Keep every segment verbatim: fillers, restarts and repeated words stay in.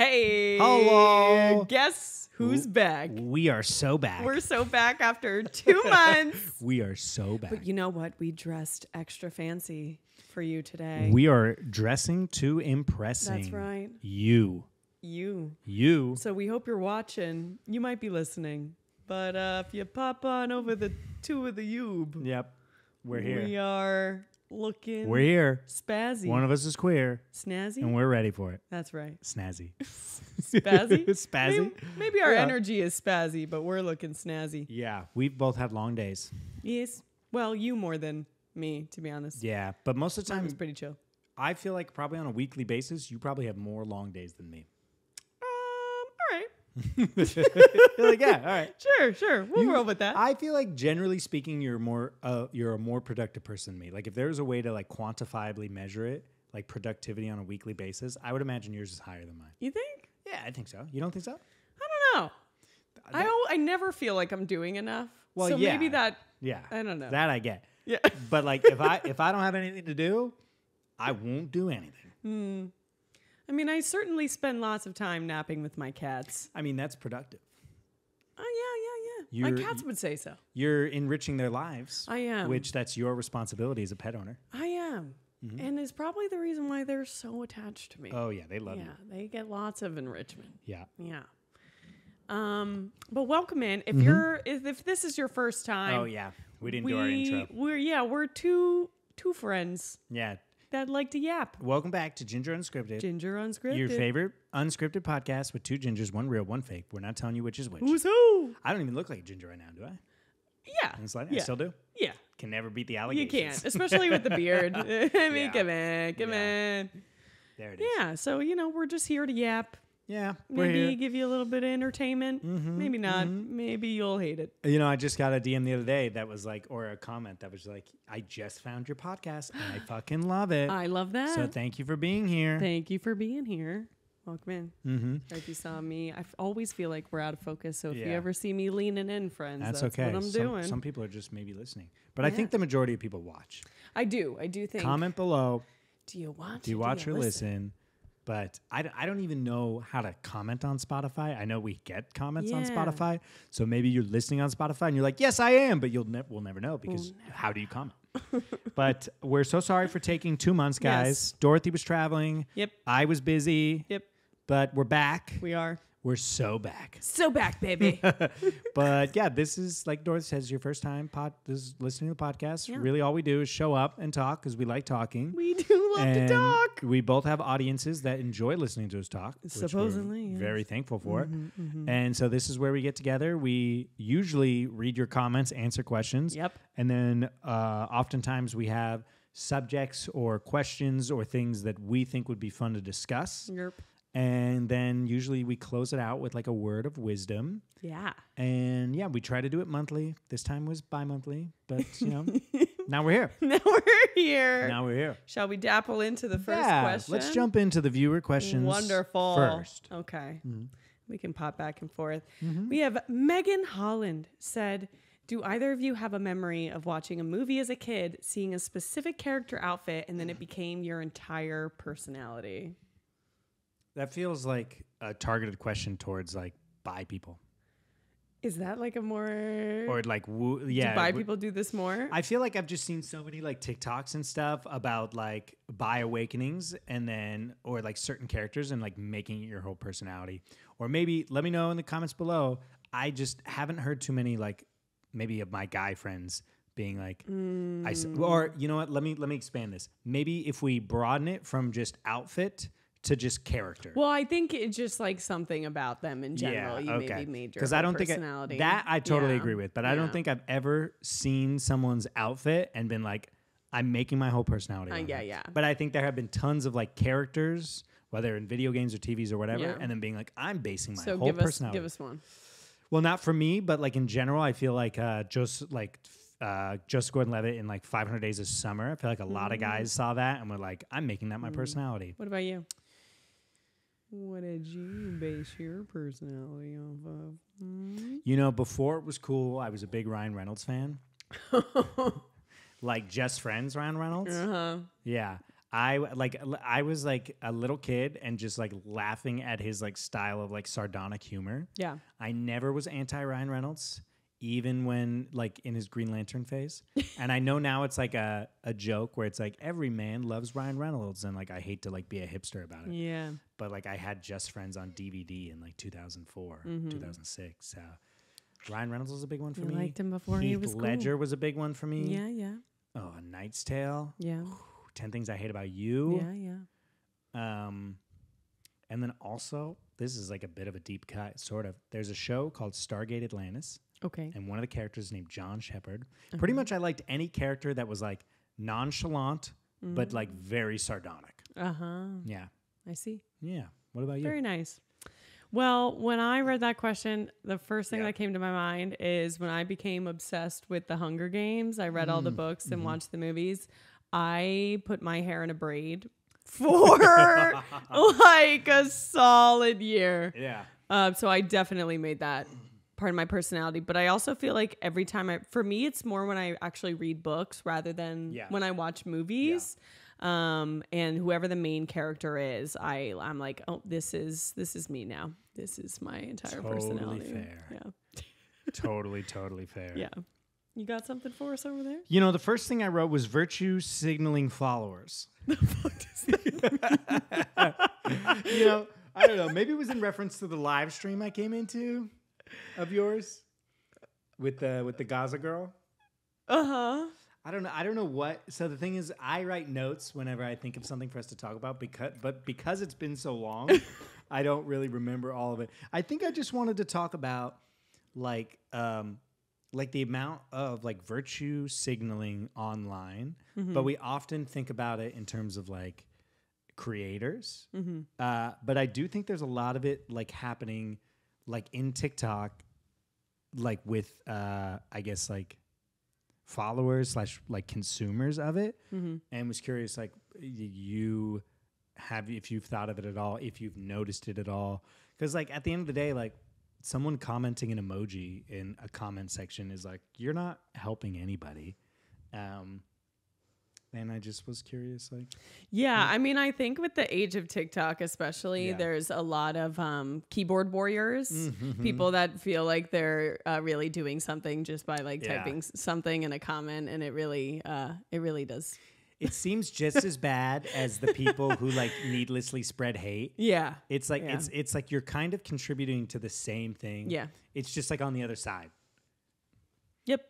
Hey. Hello. Guess who's back? We are so back. We're so back after two months. We are so back. But you know what? We dressed extra fancy for you today. We are dressing to impressing. That's right. You. You. You. So we hope you're watching. You might be listening. But uh, if you pop on over the two of the Youb. Yep. We're here. We are looking. We're here. Spazzy. One of us is queer. Snazzy. And we're ready for it. That's right. Snazzy. Spazzy? Spazzy. Maybe, maybe our yeah. energy is spazzy, but we're looking snazzy. Yeah. We've both had long days. Yes. Well, you more than me, to be honest. Yeah. But most of the time, it's pretty chill. I feel like probably on a weekly basis, you probably have more long days than me. You're like, yeah, all right, sure, sure, we'll you, roll with that. I feel like generally speaking, you're more, uh, you're a more productive person than me. Like if there was a way to like quantifiably measure it, like productivity on a weekly basis, I would imagine yours is higher than mine. You think? Yeah, I think so. You don't think so? I don't know. I don't, I never feel like I'm doing enough. Well, so yeah, maybe that. Yeah, I don't know. That I get. Yeah, but like if I if I don't have anything to do, I won't do anything. Hmm. I mean, I certainly spend lots of time napping with my cats. I mean, that's productive. Oh, yeah, yeah, yeah. You're, my cats would say so. You're enriching their lives. I am. Which that's your responsibility as a pet owner. I am. Mm-hmm. And it's probably the reason why they're so attached to me. Oh, yeah, they love you. Yeah, me. They get lots of enrichment. Yeah. Yeah. Um, but welcome in. If mm-hmm. you're, if, if this is your first time. Oh, yeah. We didn't we, do our intro. We're, yeah, we're two, two friends. Yeah, I'd like to yap. Welcome back to Ginger Unscripted. Ginger Unscripted. Your favorite unscripted podcast with two gingers, one real, one fake. We're not telling you which is which. Who's who? I don't even look like a ginger right now, do I? Yeah. And it's like, yeah. I still do? Yeah. Can never beat the allegations. You can't, especially with the beard. I mean, yeah. come in, come yeah. in. There it is. Yeah, so, you know, we're just here to yap. Yeah, we're Maybe here. Give you a little bit of entertainment. Mm-hmm, Maybe not. Mm-hmm. Maybe you'll hate it. You know, I just got a D M the other day that was like, or a comment that was like, I just found your podcast and I fucking love it. I love that. So thank you for being here. Thank you for being here. Welcome in. Mm-hmm. Like you saw me. I f always feel like we're out of focus. So if yeah. you ever see me leaning in, friends, that's, that's okay. what I'm some, doing. Some people are just maybe listening. But yeah. I think the majority of people watch. I do. I do think. Comment below. Do you watch? Do you watch do you or listen? listen? But I, I don't even know how to comment on Spotify. I know we get comments yeah. on Spotify. So maybe you're listening on Spotify and you're like, yes, I am. But you'll ne we'll never know because we'll never how do you comment? But we're so sorry for taking two months, guys. Yes. Dorothy was traveling. Yep. I was busy. Yep. But we're back. We are. We're so back. So back, baby. But yeah, this is, like Dorothy says, your first time pod this is listening to the podcast. Yeah. Really all we do is show up and talk because we like talking. We do. Love and to talk. We both have audiences that enjoy listening to us talk. Supposedly, yes. Very thankful for mm-hmm, it. Mm-hmm. And so this is where we get together. We usually read your comments, answer questions. Yep. And then uh, oftentimes we have subjects or questions or things that we think would be fun to discuss. Yep. And then usually we close it out with like a word of wisdom. Yeah. And yeah, we try to do it monthly. This time was bi-monthly, but you know. Now we're here. Now we're here. Now we're here. Shall we dapple into the first yeah, question? Let's jump into the viewer questions. Wonderful. First. Okay. Mm-hmm. We can pop back and forth. Mm-hmm. We have Megan Holland said, do either of you have a memory of watching a movie as a kid, seeing a specific character outfit, and then it became your entire personality? That feels like a targeted question towards like bi people. Is that like a more... Or like, woo, yeah. Do bi people do this more? I feel like I've just seen so many like TikToks and stuff about like bi awakenings and then, or like certain characters and like making it your whole personality. Or maybe, let me know in the comments below. I just haven't heard too many like maybe of my guy friends being like, mm. I, or you know what, let me, let me expand this. Maybe if we broaden it from just outfit to just character. Well, I think it's just like something about them in general. Yeah, you okay. maybe made your I don't personality. Think I, that I totally yeah. agree with, but yeah. I don't think I've ever seen someone's outfit and been like, I'm making my whole personality. Uh, yeah, it. yeah. But I think there have been tons of like characters, whether in video games or T Vs or whatever, yeah. and then being like, I'm basing my so whole give us, personality. Give us one. Well, not for me, but like in general, I feel like uh, just like uh, Joseph Gordon Levitt in like Five Hundred Days of Summer. I feel like a mm. lot of guys saw that and were like, I'm making that my mm. personality. What about you? What did you base your personality off of? Mm-hmm. You know, before it was cool, I was a big Ryan Reynolds fan. Like Just Friends Ryan Reynolds. Uh-huh. Yeah. I like I was like a little kid and just like laughing at his like style of like sardonic humor. Yeah. I never was anti Ryan Reynolds, even when like in his Green Lantern phase. And I know now it's like a, a joke where it's like every man loves Ryan Reynolds, and like I hate to like be a hipster about it. Yeah. But like I had Just Friends on D V D in like two thousand four, mm-hmm. two thousand six. So Ryan Reynolds was a big one for you me. I liked him before Heath he was Ledger cool. was a big one for me. Yeah, yeah. Oh, A Knight's Tale. Yeah. Whew. Ten Things I Hate About You. Yeah, yeah. Um, and then also, this is like a bit of a deep cut, sort of. There's a show called Stargate Atlantis. Okay. And one of the characters is named John Shepard. Okay. Pretty much I liked any character that was like nonchalant, mm-hmm. but like very sardonic. Uh-huh. Yeah. I see. Yeah. What about you? Very nice. Well, when I read that question, the first thing yeah. that came to my mind is when I became obsessed with the Hunger Games. I read mm. all the books and mm-hmm. watched the movies. I put my hair in a braid for like a solid year. Yeah. Uh, so I definitely made that part of my personality. But I also feel like every time I, for me, it's more when I actually read books rather than yeah. when I watch movies. Yeah. Um, and whoever the main character is, I, I'm like, oh, this is, this is me now. This is my entire totally personality. Fair. Yeah. Totally, totally fair. Yeah. You got something for us over there? You know, the first thing I wrote was virtue signaling followers. The fuck does that mean? You know, I don't know. Maybe it was in reference to the live stream I came into of yours with the with the Gaza girl. Uh-huh. I don't know. I don't know what. So the thing is, I write notes whenever I think of something for us to talk about, because but because it's been so long, I don't really remember all of it. I think I just wanted to talk about like um like the amount of like virtue signaling online, mm-hmm. but we often think about it in terms of like creators. Mm-hmm. Uh, but I do think there's a lot of it like happening like in TikTok, like with, uh, I guess like followers slash like consumers of it. Mm-hmm. And was curious, like you have, if you've thought of it at all, if you've noticed it at all. 'Cause like at the end of the day, like, someone commenting an emoji in a comment section is like, you're not helping anybody. Um, and I just was curious. like, Yeah, I mean, I think with the age of TikTok especially, yeah. there's a lot of um, keyboard warriors, mm-hmm. people that feel like they're uh, really doing something just by like yeah. typing something in a comment. And it really, uh, it really does. It seems just as bad as the people who like needlessly spread hate. Yeah. It's like yeah. it's it's like you're kind of contributing to the same thing. Yeah. It's just like on the other side. Yep.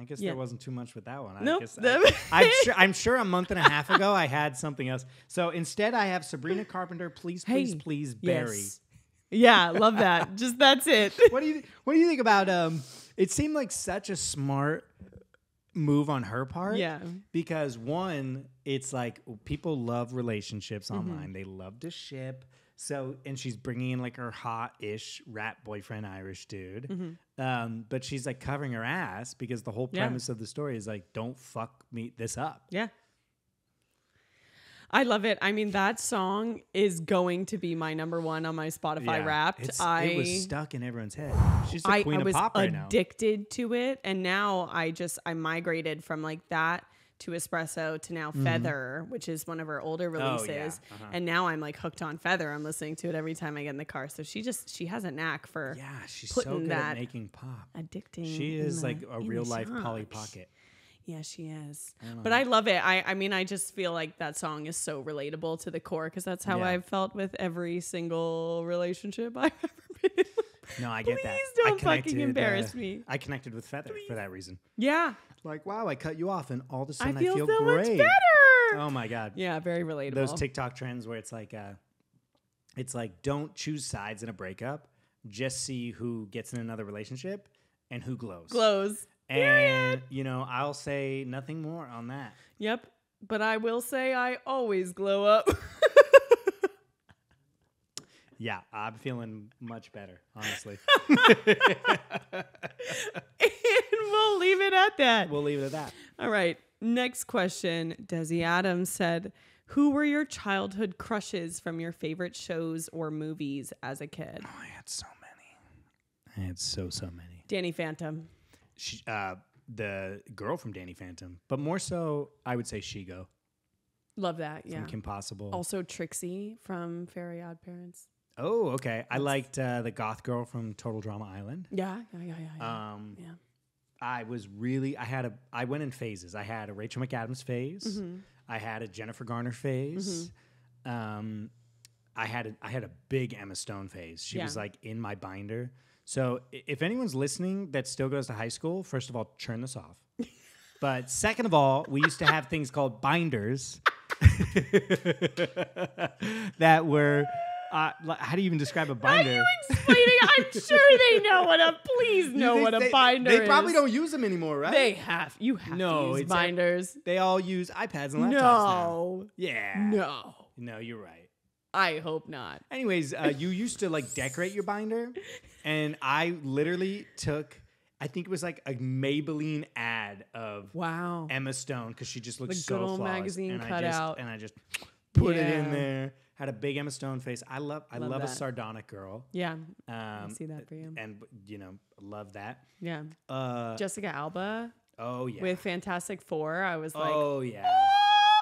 I guess yeah. there wasn't too much with that one. I nope. guess I, I'm, sure, I'm sure a month and a half ago I had something else. So instead I have Sabrina Carpenter, please, please, hey. please bury. Yes. Yeah, love that. Just that's it. What do you what do you think about um it seemed like such a smart move on her part, yeah, because one, it's like people love relationships mm-hmm. online, they love to ship, so and she's bringing in like her hot-ish rat boyfriend Irish dude, mm-hmm. um but she's like covering her ass because the whole premise yeah. of the story is like, don't fuck me this up. Yeah, I love it. I mean, that song is going to be my number one on my Spotify yeah, Wrapped. I, it was stuck in everyone's head. She's the I, queen I of pop right now. I was addicted to it. And now I just, I migrated from like that to Espresso to now mm-hmm. Feather, which is one of her older releases. Oh, yeah. uh-huh. And now I'm like hooked on Feather. I'm listening to it every time I get in the car. So she just, she has a knack for yeah, she's putting so good that at making pop. Addicting. She is the, like a real life Polly Pocket. Yeah, she is. I but I love it. I, I mean, I just feel like that song is so relatable to the core, because that's how yeah. I've felt with every single relationship I've ever been in. No, I get Please that. Please don't fucking embarrass uh, me. I connected with Feather Please. for that reason. Yeah. Like, wow, I cut you off and all of a sudden I feel, I feel so great. Much better. Oh, my God. Yeah, very relatable. Those TikTok trends where it's like, uh, it's like, don't choose sides in a breakup. Just see who gets in another relationship and who glows. Glows. And, you know, I'll say nothing more on that. Yep. But I will say I always glow up. Yeah, I'm feeling much better, honestly. And we'll leave it at that. We'll leave it at that. All right. Next question. Desi Adams said, who were your childhood crushes from your favorite shows or movies as a kid? Oh, I had so many. I had so, so many. Danny Phantom. She, uh, the girl from Danny Phantom, but more so, I would say Shigo. Love that. Yeah. From Kim Possible. Also Trixie from Fairly Oddparents. Oh, okay. I liked uh, the goth girl from Total Drama Island. Yeah, yeah, yeah, yeah. Yeah. Um, yeah. I was really, I had a, I went in phases. I had a Rachel McAdams phase. Mm-hmm. I had a Jennifer Garner phase. Mm-hmm. Um, I had a, I had a big Emma Stone phase. She yeah. was like in my binder. So if anyone's listening that still goes to high school, first of all, turn this off. But second of all, we used to have things called binders that were... Uh, how do you even describe a binder? How are you explaining? I'm sure they know what a please know what a they, binder is. They probably don't use them anymore, right? They have. You have no, to use binders. A, they all use iPads and laptops no. now. Yeah. No. No, you're right. I hope not. Anyways, uh, you used to like decorate your binder, and I literally took... I think it was like a Maybelline ad of wow. Emma Stone because she just looked the so good old flawless. Magazine and cut I just, out. And I just put yeah. it in there. Had a big Emma Stone face. I love I love, love a sardonic girl. Yeah, um, I see that for you. And, you know, love that. Yeah. Uh, Jessica Alba. Oh, yeah. With Fantastic Four. I was like, oh, yeah. Ah!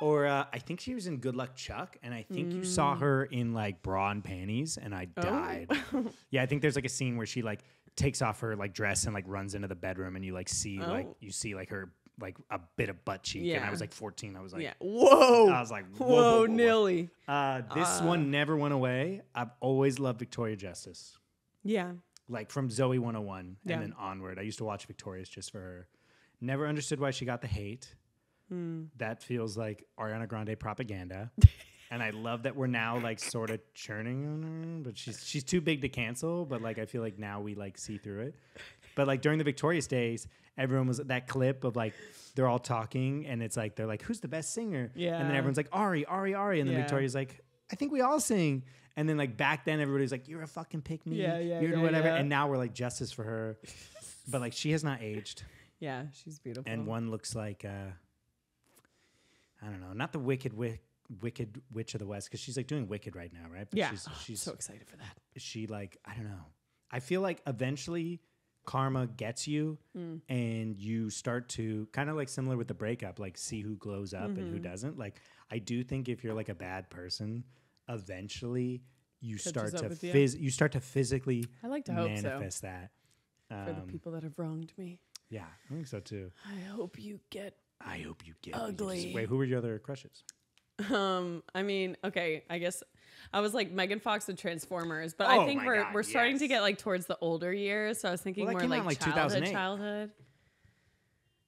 Or uh, I think she was in Good Luck Chuck. And I think mm. you saw her in, like, bra and panties. And I oh. died. Yeah, I think there's, like, a scene where she, like, takes off her, like, dress and, like, runs into the bedroom. And you, like, see, oh. like, you see, like, her... like a bit of butt cheek. Yeah. And I was like fourteen. I was like, yeah. whoa. I was like, whoa, whoa, whoa, whoa. Nilly. Uh, this uh, one never went away. I've always loved Victoria Justice. Yeah. Like from Zoe one oh one yeah. and then onward. I used to watch Victorious just for her. Never understood why she got the hate. Mm. That feels like Ariana Grande propaganda. And I love that we're now like sort of churning on her, but she's, she's too big to cancel. But like, I feel like now we like see through it. But like during the Victorious days, everyone was that clip of like they're all talking and it's like they're like, who's the best singer? Yeah. And then everyone's like, Ari, Ari, Ari. And then yeah. Victoria's like, I think we all sing. And then like back then everybody's like, you're a fucking pick me. Yeah, yeah, you're yeah, whatever. Yeah. And now we're like justice for her. But like she has not aged. Yeah, she's beautiful. And one looks like uh I don't know, not the Wicked Wick Wicked Witch of the West, because she's like doing Wicked right now, right? But yeah. she's, oh, she's so excited for that. She like, I don't know. I feel like eventually karma gets you mm. and you start to kind of like similar with the breakup, like see who glows up mm-hmm. and who doesn't. Like I do think if you're like a bad person, eventually you Catches start to phys- you. you start to physically I like to manifest hope so. that um, for the people that have wronged me. Yeah, I think so too. I hope you get. I hope you get ugly. Just, wait, who were your other crushes? Um, I mean, okay, I guess I was like Megan Fox and Transformers, but oh I think we're God, we're starting yes. to get like towards the older years. So I was thinking well, more like, like childhood, childhood.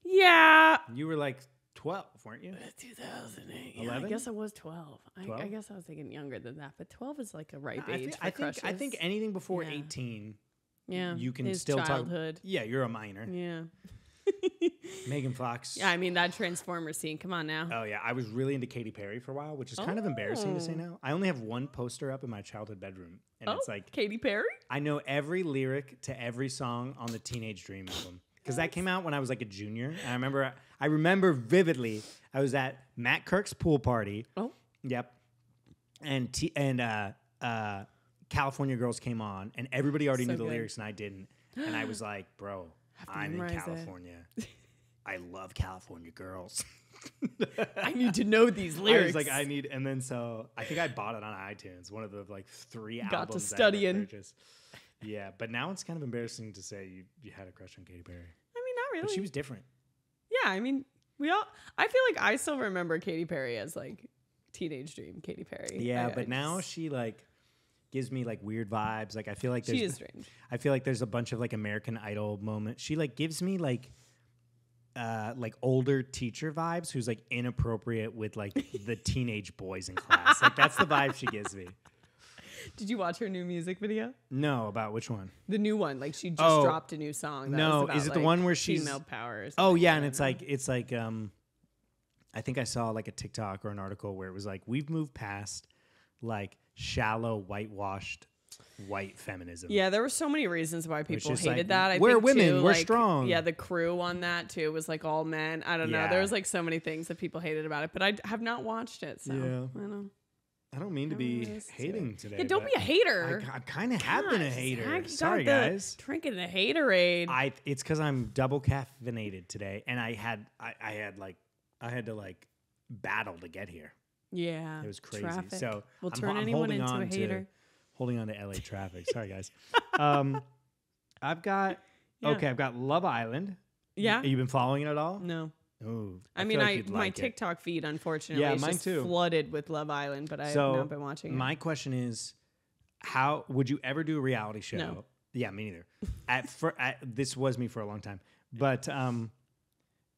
Yeah. You were like twelve, weren't you? two thousand eight. Yeah, I guess I was twelve. twelve? I, I guess I was thinking younger than that, but twelve is like a ripe no, age I think, for I crushes. Think, I think anything before yeah. eighteen, yeah, you can still childhood. talk. Yeah, you're a minor. Yeah. Megan Fox. Yeah, I mean that Transformers scene. Come on now. Oh yeah, I was really into Katy Perry for a while, which is oh. kind of embarrassing to say now. I only have one poster up in my childhood bedroom, and oh, it's like Katy Perry. I know every lyric to every song on the Teenage Dream album because that came out when I was like a junior. And I remember, I remember vividly. I was at Matt Kirk's pool party. Oh, yep. And t- and uh, uh, California Girls came on, and everybody already so knew the good. lyrics, and I didn't. And I was like, bro. I'm in California. I love California Girls. I need to know these lyrics. I was like, I need, and then so I think I bought it on iTunes, one of the like three Got albums. Got to studying. Yeah, but now it's kind of embarrassing to say you, you had a crush on Katy Perry. I mean, not really. But she was different. Yeah, I mean, we all. I feel like I still remember Katy Perry as like Teenage Dream Katy Perry. Yeah, I, but I just, now she like. gives me like weird vibes. Like I feel like there's she is strange. I feel like there's a bunch of like American Idol moments. She like gives me like uh like older teacher vibes who's like inappropriate with like the teenage boys in class. Like that's the vibe she gives me. Did you watch her new music video? No, about which one? The new one. Like she just oh, dropped a new song. That no, was about, is it like, the one where she's female power? Oh yeah, and it's know. like it's like um I think I saw like a TikTok or an article where it was like we've moved past like shallow, whitewashed, white feminism. Yeah, there were so many reasons why people hated like, that. I we're think women, too, we're like, strong. Yeah, the crew on that too was like all men. I don't yeah. know. There was like so many things that people hated about it, but I d- have not watched it. So yeah. I don't. Know. I don't mean I don't to be hating to today. Yeah, don't be a hater. I, I kind of have been a hater. Sorry, guys. Drinking a haterade. I it's because I'm double caffeinated today, and I had I, I had like I had to like battle to get here. Yeah. It was crazy. Traffic. So we'll I'm, turn I'm anyone holding into on a hater. To, holding on to L A traffic. Sorry, guys. Um, I've got, yeah. okay, I've got Love Island. Yeah. Have you been following it at all? No. Ooh, I, I mean, like I my like TikTok it. feed, unfortunately, yeah, is mine just too. flooded with Love Island, but I so have not been watching it. My question is, how would you ever do a reality show? No. Yeah, me neither. at, for, at This was me for a long time. But um,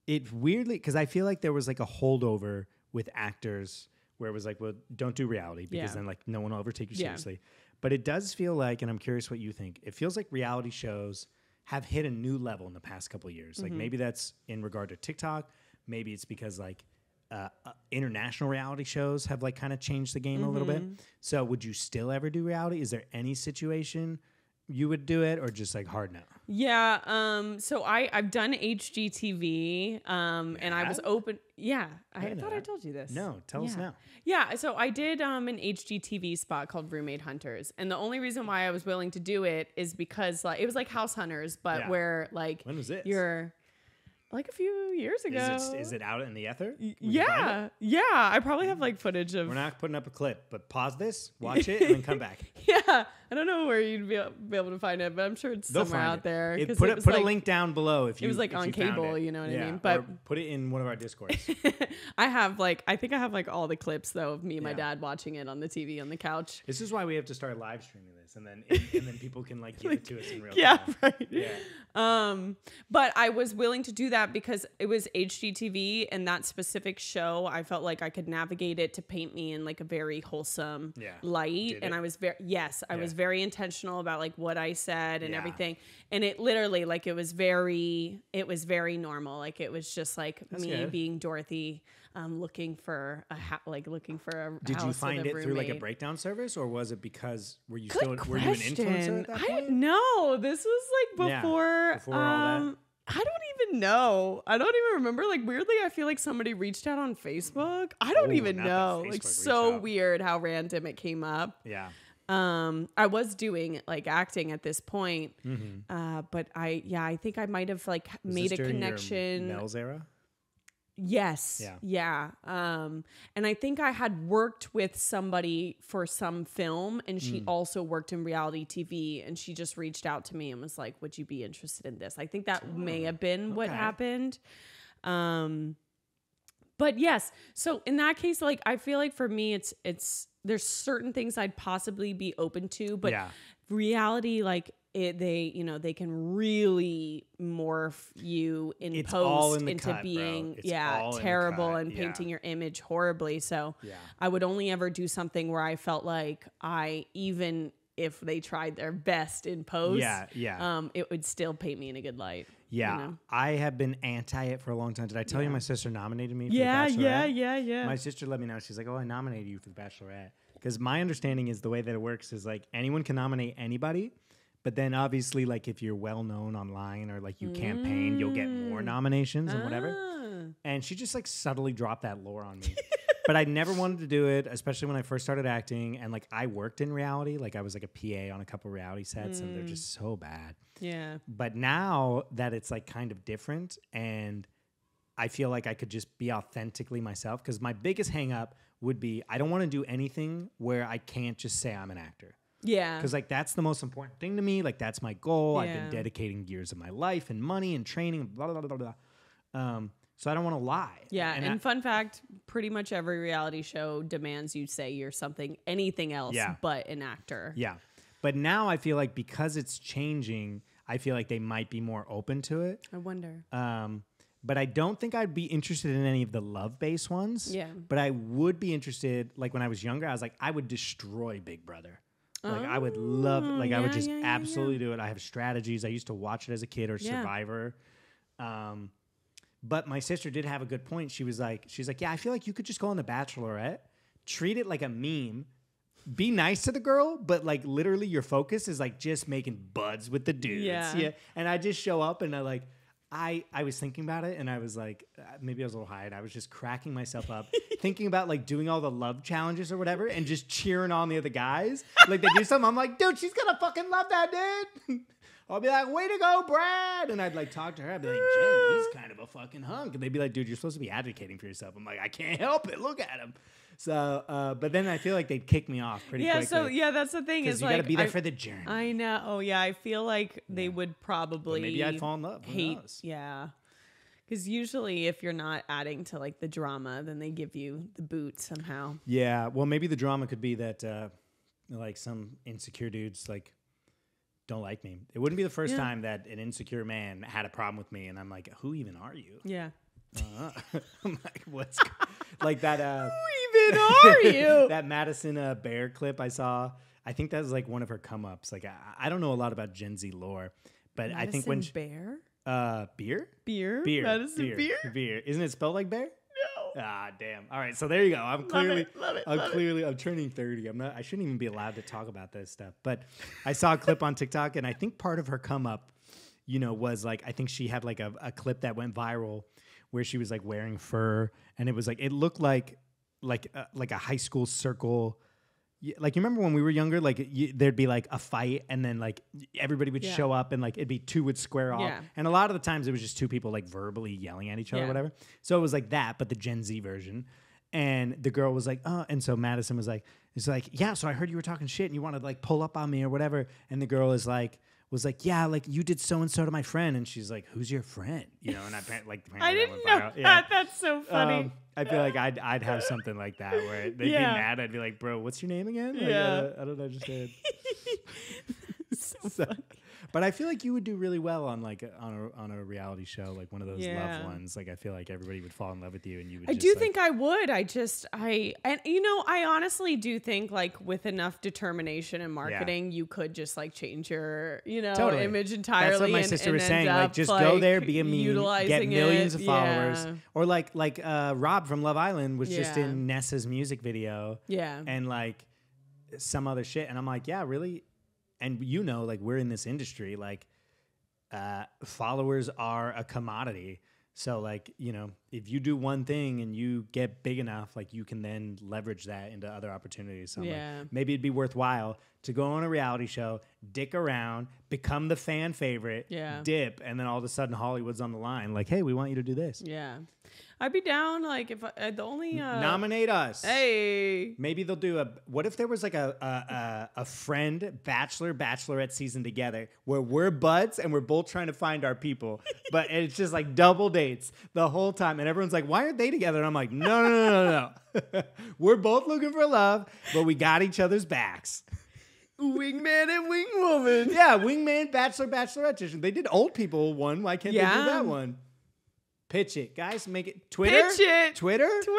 it weirdly, because I feel like there was like a holdover with actors where it was like, well, don't do reality because yeah. then like no one will ever take you yeah. seriously. But it does feel like, and I'm curious what you think, it feels like reality shows have hit a new level in the past couple of years. Mm-hmm. Like maybe that's in regard to TikTok. Maybe it's because like uh, uh, international reality shows have like kind of changed the game mm-hmm. a little bit. So would you still ever do reality? Is there any situation you would do it or just like hard no? Yeah. Um, so I, I've done H G T V um, and I was open. Yeah. I, I thought I told you this. No, tell yeah. us now. Yeah. So I did um, an H G T V spot called Roommate Hunters. And the only reason why I was willing to do it is because like it was like House Hunters, but yeah. where like when was it? You're like a few years ago. Is it, is it out in the ether? Would yeah. Yeah. I probably have like footage of. We're not putting up a clip, but pause this, watch it, and then come back. Yeah. I don't know where you'd be able to find it, but I'm sure it's They'll somewhere out it. There. It, put it put like, a link down below if you It was like on you cable, you know what yeah, I mean? But or put it in one of our Discords. I have like, I think I have like all the clips though of me and yeah. my dad watching it on the T V on the couch. This is why we have to start live streaming this and then, and, and then people can like give like, it to us in real yeah, time. Right. Yeah. Um, but I was willing to do that because it was H G T V and that specific show, I felt like I could navigate it to paint me in like a very wholesome yeah. light. Did and it? I was very, yes, I yeah. was very intentional about like what I said and yeah. everything. And it literally like, it was very, it was very normal. Like it was just like That's me good. being Dorothy, um, looking for a ha like looking for a Did house you find with a it roommate. Through like a breakdown service or was it because were you good still, question. were you an influencer at that point? I didn't know. This was like before, yeah, before um, all that. I don't even know. I don't even remember. Like weirdly, I feel like somebody reached out on Facebook. I don't Ooh, even know. Like so out. weird how random it came up. Yeah. Um, I was doing like acting at this point. Mm-hmm. Uh, but I, yeah, I think I might've like was made a connection. Mel's era? Yes. Yeah. yeah. Um, and I think I had worked with somebody for some film and she mm. also worked in reality T V and she just reached out to me and was like, would you be interested in this? I think that oh, may have been okay. what happened. Um, but yes. So in that case, like, I feel like for me, it's, it's, there's certain things I'd possibly be open to, but yeah. reality, like it, they, you know, they can really morph you in it's post in into cut, being, yeah, terrible and yeah. painting your image horribly. So yeah. I would only ever do something where I felt like I, even if they tried their best in post, yeah, yeah. Um, it would still paint me in a good light. Yeah, you know? I have been anti it for a long time. Did I tell yeah. you my sister nominated me for yeah, The Bachelorette? Yeah, yeah, yeah, yeah. My sister let me know. She's like, oh, I nominated you for The Bachelorette. Because my understanding is the way that it works is like anyone can nominate anybody. But then obviously, like if you're well known online or like you mm. campaign, you'll get more nominations and ah. whatever. And she just like subtly dropped that lore on me. But I never wanted to do it, especially when I first started acting. And like I worked in reality, like I was like a P A on a couple of reality sets, mm. and they're just so bad. Yeah. But now that it's like kind of different, and I feel like I could just be authentically myself, because my biggest hang up would be I don't want to do anything where I can't just say I'm an actor. Yeah. Because like that's the most important thing to me. Like that's my goal. Yeah. I've been dedicating years of my life and money and training, blah, blah, blah, blah, blah. Um, So I don't want to lie. Yeah, and, and I, fun fact, pretty much every reality show demands you say you're something, anything else yeah. but an actor. Yeah, but now I feel like because it's changing, I feel like they might be more open to it. I wonder. Um, but I don't think I'd be interested in any of the love-based ones. Yeah. But I would be interested, like when I was younger, I was like, I would destroy Big Brother. Like oh, I would love, like yeah, I would just yeah, yeah, absolutely yeah. do it. I have strategies. I used to watch it as a kid or yeah. Survivor. Um But my sister did have a good point. She was like, she's like, yeah, I feel like you could just go on The Bachelorette, treat it like a meme, be nice to the girl, but like literally your focus is like just making buds with the dudes. Yeah. yeah. And I just show up and I like, I, I was thinking about it and I was like, maybe I was a little high and I was just cracking myself up thinking about like doing all the love challenges or whatever and just cheering on the other guys. Like they do something. I'm like, dude, she's gonna fucking love that, dude. I'll be like, way to go, Brad. And I'd like talk to her. I'd be like, Jen, he's kind of a fucking hunk. And they'd be like, dude, you're supposed to be advocating for yourself. I'm like, I can't help it. Look at him. So, uh, but then I feel like they'd kick me off pretty yeah, quickly. Yeah, so yeah, that's the thing is you like, gotta be there I, for the journey. I know. Oh yeah, I feel like they yeah. would probably but maybe I'd fall in love. Who hate, knows? Yeah, because usually if you're not adding to like the drama, then they give you the boot somehow. Yeah, well maybe the drama could be that uh, like some insecure dudes like don't like me. It wouldn't be the first yeah. time that an insecure man had a problem with me, and I'm like, who even are you? Yeah. Uh, I'm like, what's like that? Uh, Who even are you? That Madison uh, Bear clip I saw. I think that was like one of her come ups. Like I, I don't know a lot about Gen Z lore, but Madison I think when she, Bear, uh, beer, beer, beer, Madison beer, beer, beer. Isn't it spelled like bear? No. Ah, damn. All right, so there you go. I'm clearly, love it, love it, I'm love clearly, it. I'm turning thirty. I'm not. I shouldn't even be allowed to talk about this stuff. But I saw a clip on TikTok, and I think part of her come up, you know, was like I think she had like a, a clip that went viral where she was like wearing fur, and it was like it looked like like uh, like a high school circle. Like you remember when we were younger, like you, there'd be like a fight, and then like everybody would yeah. show up, and like it'd be two would square off, yeah. and a lot of the times it was just two people like verbally yelling at each other, yeah. or whatever. So it was like that, but the Gen Z version. And the girl was like, oh, and so Madison was like, it's like, yeah, so I heard you were talking shit, and you wanted to like pull up on me or whatever, and the girl is like. was like, yeah, like you did so and so to my friend, and she's like, who's your friend? You know, and I like I didn't know that. Yeah. That's so funny. Um, I feel like I'd I'd have something like that where they'd yeah. be mad. I'd be like, bro, what's your name again? Like, yeah, uh, I don't understand. so so, funny. But I feel like you would do really well on like a, on a on a reality show, like one of those yeah. love ones. Like I feel like everybody would fall in love with you, and you would. I just, do like, think I would. I just I and you know I honestly do think like with enough determination and marketing, yeah. you could just like change your you know totally. image entirely. That's what my and, sister and was saying. Like just like, go there, be a meme, get millions it. of followers, yeah. or like like uh, Rob from Love Island was yeah. just in Nessa's music video, yeah, and like some other shit. And I'm like, yeah, really. And you know, like we're in this industry, like uh, followers are a commodity. So like, you know, if you do one thing and you get big enough, like you can then leverage that into other opportunities. So yeah. like, maybe it'd be worthwhile to go on a reality show, dick around, become the fan favorite, yeah. dip. And then all of a sudden Hollywood's on the line. Like, hey, we want you to do this. Yeah. I'd be down, like, if I, the only... Uh, nominate us. Hey. Maybe they'll do a... What if there was, like, a a, a, a friend Bachelor, Bachelorette season together where we're buds and we're both trying to find our people, but it's just, like, double dates the whole time, and everyone's like, why aren't they together? And I'm like, no, no, no, no, no. We're both looking for love, but we got each other's backs. Wingman and wingwoman. Yeah, wingman, Bachelor, Bachelorette. They did old people one. Why can't yeah. they do that one? Pitch it, guys. Make it Twitter. Pitch it. Twitter. Twitter.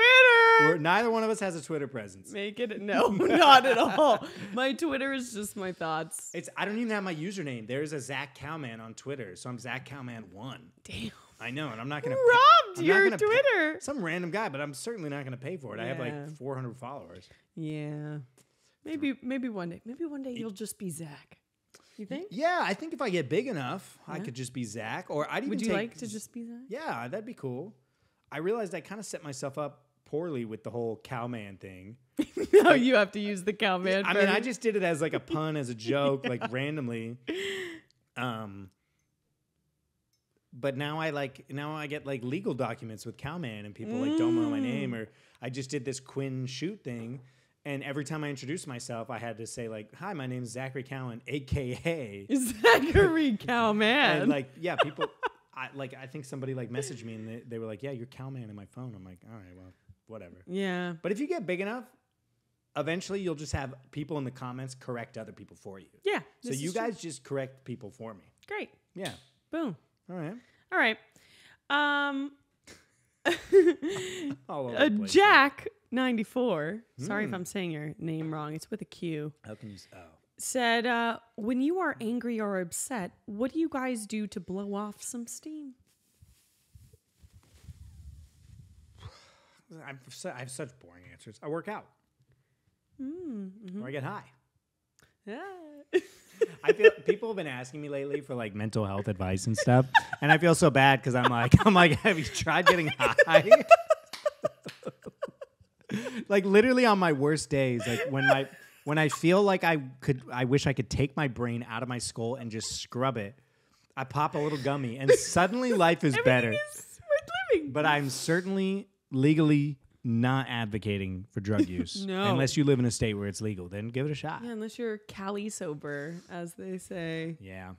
We're, neither one of us has a Twitter presence. Make it. No, not at all. My Twitter is just my thoughts. It's. I don't even have my username. There's a Zach Cowman on Twitter, so I'm Zach Cowman one. Damn. I know, and I'm not gonna. Robbed pay, your Twitter. Pay, some random guy, but I'm certainly not gonna pay for it. Yeah. I have like four hundred followers. Yeah. Maybe. Maybe one day. Maybe one day it, you'll just be Zach. You think? Yeah, I think if I get big enough, yeah. I could just be Zach. Or I'd even Would you take, like to just be Zach? Yeah, that'd be cool. I realized I kind of set myself up poorly with the whole cowman thing. No, like, you have to use the cowman. I mean, I just did it as like a pun, as a joke, yeah. like randomly. Um, but now I like now I get like legal documents with cowman, and people mm. like don't know my name. Or I just did this Quinn shoot thing. And every time I introduced myself, I had to say, like, hi, my name is Zachary Cowan, a k a. Zachary Cowman. And, like, yeah, people, I, like, I think somebody, like, messaged me, and they, they were like, yeah, you're Cowman in my phone. I'm like, all right, well, whatever. Yeah. But if you get big enough, eventually you'll just have people in the comments correct other people for you. Yeah. So you guys true. just correct people for me. Great. Yeah. Boom. All right. All right. Um, All over uh, the place, Jack... Right? ninety-four mm. sorry if I'm saying your name wrong, it's with a Q. How can you oh. said uh when you are angry or upset, what do you guys do to blow off some steam? I've su I have such boring answers. I work out mm -hmm. or I get high. Yeah. I feel people have been asking me lately for like mental health advice and stuff, and I feel so bad because I'm like I'm like have you tried getting high? Like literally on my worst days, like when my when I feel like I could, I wish I could take my brain out of my skull and just scrub it. I pop a little gummy, and suddenly life is better. Everything is worth living. But I'm certainly legally not advocating for drug use. No. Unless you live in a state where it's legal, then give it a shot. Yeah, unless you're Cali sober, as they say. Yeah.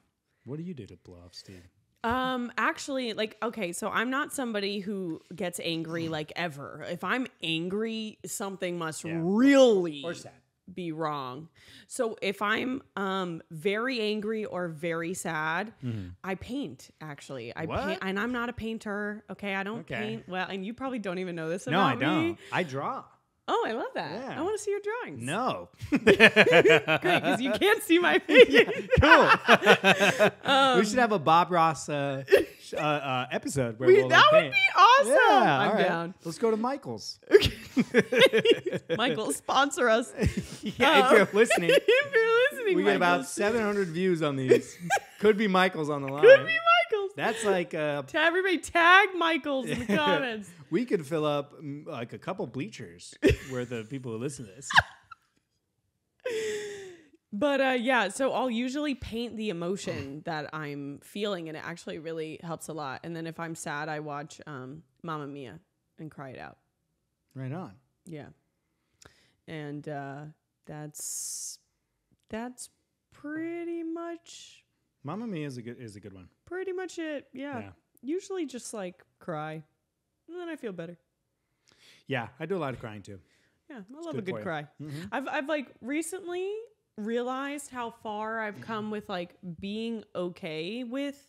What do you do to blow off steam? Um, actually, like, okay, so I'm not somebody who gets angry, like, ever. If I'm angry, something must yeah. really or sad. be wrong. So if I'm um, very angry or very sad, mm-hmm. I paint, actually. I what? Paint, and I'm not a painter, okay? I don't okay. paint well, and you probably don't even know this about me. No, I don't. Me. I draw. Oh, I love that. Yeah. I want to see your drawings. No. Great, because you can't see my face. Yeah, cool. um, we should have a Bob Ross uh, uh, uh, episode. Where we, we'll that like would paint. Be awesome. Yeah, I'm right. down. Let's go to Michael's. Michael, sponsor us. Yeah, um, if you're listening. If you're listening, we Michael's. Get about seven hundred views on these. Could be Michael's on the line. Could be Michael's. That's like... Uh, to everybody, tag Michael's in the comments. We could fill up like a couple bleachers worth of people who listen to this. But uh, yeah, so I'll usually paint the emotion that I'm feeling, and it actually really helps a lot. And then if I'm sad, I watch um, Mamma Mia and cry it out. Right on. Yeah. And uh, that's that's pretty much... Mamma Mia is a good, is a good one. Pretty much it, yeah. yeah. Usually just like cry. And then I feel better. Yeah, I do a lot of crying too. Yeah, I love a good cry. Mm-hmm. I've I've like recently realized how far I've come with like being okay with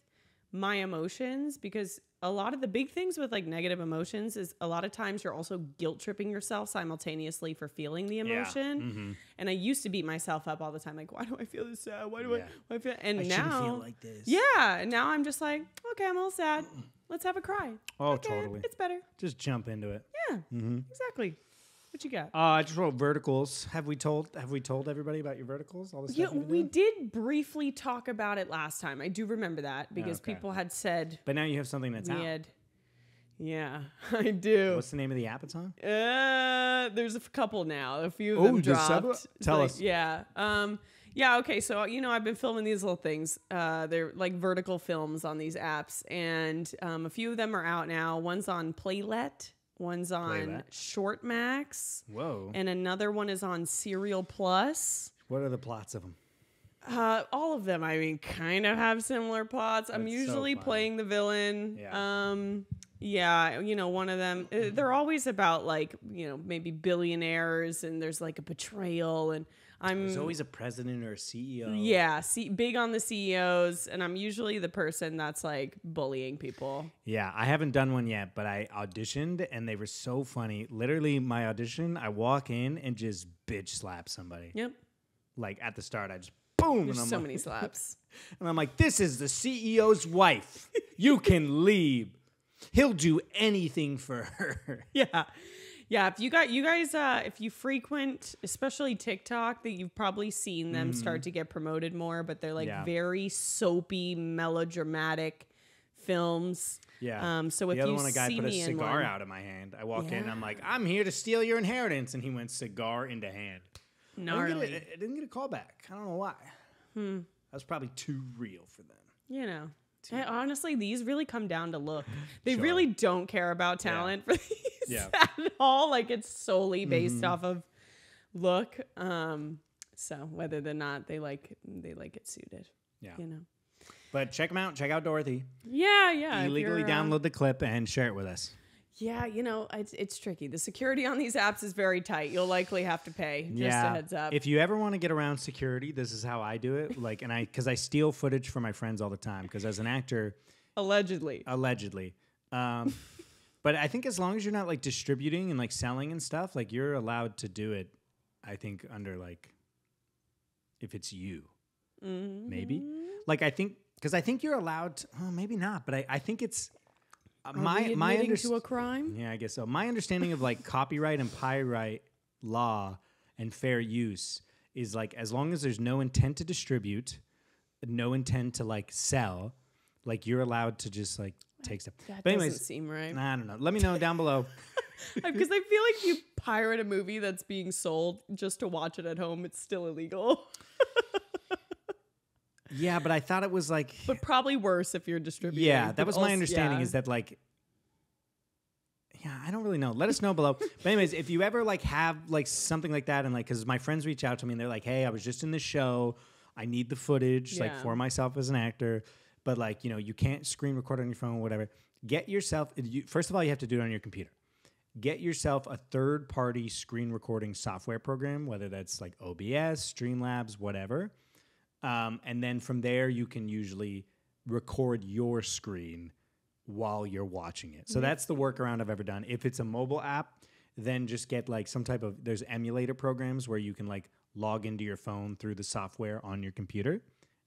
my emotions, because a lot of the big things with like negative emotions is a lot of times you're also guilt tripping yourself simultaneously for feeling the emotion. Yeah. Mm-hmm. And I used to beat myself up all the time, like, why do I feel this sad? Why do yeah. I? Why I feel? And I now, feel like this. Yeah, now I'm just like, okay, I'm all sad. Let's have a cry. Oh, okay, totally. It's better. Just jump into it. Yeah, mm-hmm. exactly. What you got? Uh, I just wrote verticals. Have we told Have we told everybody about your verticals? All this yeah, stuff we did briefly talk about it last time. I do remember that because okay. people had said. But now you have something that's out. Had, yeah, I do. What's the name of the app it's on? Uh, there's a couple now. A few of oh, them dropped. Sub- Tell like, us. Yeah. Um. Yeah, okay, so, you know, I've been filming these little things. Uh, they're like vertical films on these apps, and um, a few of them are out now. One's on Playlet, one's on Playlet. Short Max. Whoa. And another one is on Serial Plus. What are the plots of them? Uh, all of them, I mean, kind of have similar plots. That's I'm usually so playing the villain. Yeah. Um, yeah, you know, one of them, they're always about, like, you know, maybe billionaires, and there's, like, a betrayal, and... I'm, There's always a president or a C E O. Yeah, see, big on the C E Os, and I'm usually the person that's like bullying people. Yeah, I haven't done one yet, but I auditioned, and they were so funny. Literally, my audition, I walk in and just bitch slap somebody. Yep. Like at the start, I just boom. There's and I'm so like, many slaps. And I'm like, this is the C E O's wife. You can leave. He'll do anything for her. Yeah. Yeah, if you got you guys, uh, if you frequent, especially TikTok, that you've probably seen them mm. start to get promoted more, but they're like yeah. very soapy, melodramatic films. Yeah. Um. So the if other you one, a guy put a cigar one, out of my hand. I walk yeah. in, I'm like, I'm here to steal your inheritance, and he went cigar into hand. Gnarly. I didn't get a, I didn't get a call back. I don't know why. Hmm. I was probably too real for them. You know. And honestly, these really come down to look. They sure. really don't care about talent yeah. for these yeah. at all. Like, it's solely based mm-hmm. off of look. Um, so whether or not they like they like it suited, yeah, you know. But check them out. Check out Dorothy. Yeah, yeah. Illegally download uh, the clip and share it with us. Yeah, you know, it's it's tricky. The security on these apps is very tight. You'll likely have to pay. Just yeah. a heads up. If you ever want to get around security, this is how I do it. Like, and I because I steal footage from my friends all the time. Because as an actor, allegedly, allegedly. Um, but I think as long as you're not like distributing and like selling and stuff, like you're allowed to do it. I think under like, if it's you, mm-hmm. maybe. Like I think because I think you're allowed. To, oh, maybe not. But I I think it's. Are my we my under- to a crime? Yeah, I guess so. My understanding of like copyright and pyrite law and fair use is like as long as there's no intent to distribute, no intent to like sell, like you're allowed to just like take stuff. That but anyways, doesn't seem right. I don't know. Let me know down below. Because I feel like if you pirate a movie that's being sold just to watch it at home, it's still illegal. Yeah, but I thought it was like... But probably worse if you're distributing. Yeah, that was also, my understanding yeah. is that like... Yeah, I I don't really know. Let us know below. But anyways, if you ever like have like something like that, and like, because my friends reach out to me and they're like, hey, I was just in this show. I need the footage yeah. like for myself as an actor. But like, you know, you can't screen record on your phone or whatever. Get yourself, you, first of all, you have to do it on your computer. Get yourself a third-party screen recording software program, whether that's like O B S, Streamlabs, whatever. Um, and then from there, you can usually record your screen while you're watching it. So mm-hmm. that's the workaround I've ever done. If it's a mobile app, then just get like some type of, there's emulator programs where you can like log into your phone through the software on your computer,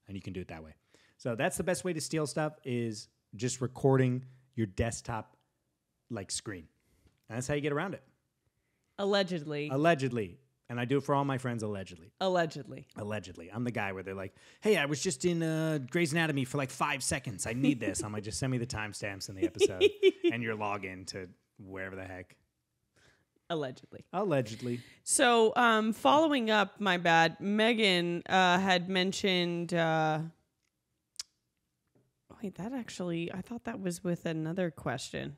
and you can do it that way. So that's the best way to steal stuff, is just recording your desktop like screen. And that's how you get around it. Allegedly. Allegedly. And I do it for all my friends, allegedly. Allegedly. Allegedly. I'm the guy where they're like, hey, I was just in uh, Grey's Anatomy for like five seconds. I need this. I'm like, just send me the timestamps in the episode and your login to wherever the heck. Allegedly. Allegedly. So um, following up, my bad, Megan uh, had mentioned... Uh, wait, that actually... I thought that was with another question.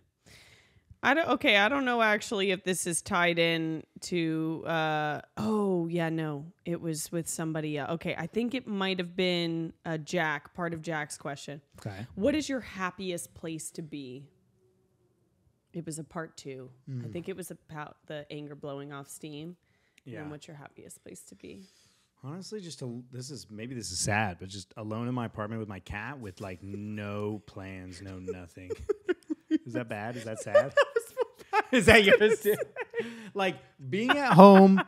I don't, okay, I don't know actually if this is tied in to, uh, oh, yeah, no, it was with somebody else. Okay, I think it might have been uh, Jack, part of Jack's question. Okay. What is your happiest place to be? It was a part two. Mm. I think it was about the anger blowing off steam. Yeah. And what's your happiest place to be? Honestly, just a, this is maybe this is sad, but just alone in my apartment with my cat with like no plans, no nothing. Is that bad? Is that sad? That is that yours too? Like being at home,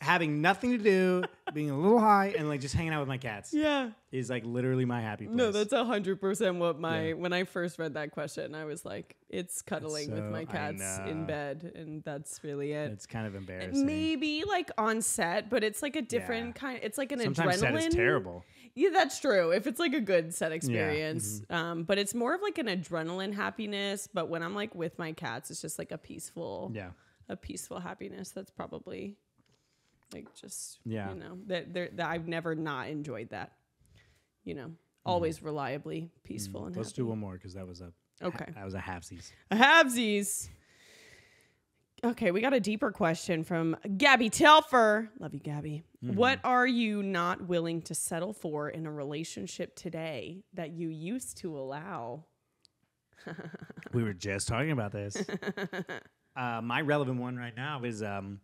having nothing to do, being a little high, and like just hanging out with my cats. Yeah, is like literally my happy place. No, that's a hundred percent what my yeah. when I first read that question, I was like, it's cuddling so, with my cats in bed, and that's really it. It's kind of embarrassing. And maybe like on set, but it's like a different yeah. kind. It's like an Sometimes adrenaline. Sometimes set is terrible. Yeah, that's true. If it's like a good set experience, yeah. mm-hmm. um, but it's more of like an adrenaline happiness. But when I'm like with my cats, it's just like a peaceful, yeah, a peaceful happiness. That's probably like just, yeah. you know, that, that I've never not enjoyed that. You know, always mm-hmm. reliably peaceful mm-hmm. and Let's happy. Do one more because that was a okay. Ha that was a halfsies. A halfsies. Okay, we got a deeper question from Gabby Telfer. Love you, Gabby. Mm-hmm. What are you not willing to settle for in a relationship today that you used to allow? We were just talking about this. uh, my relevant one right now is um,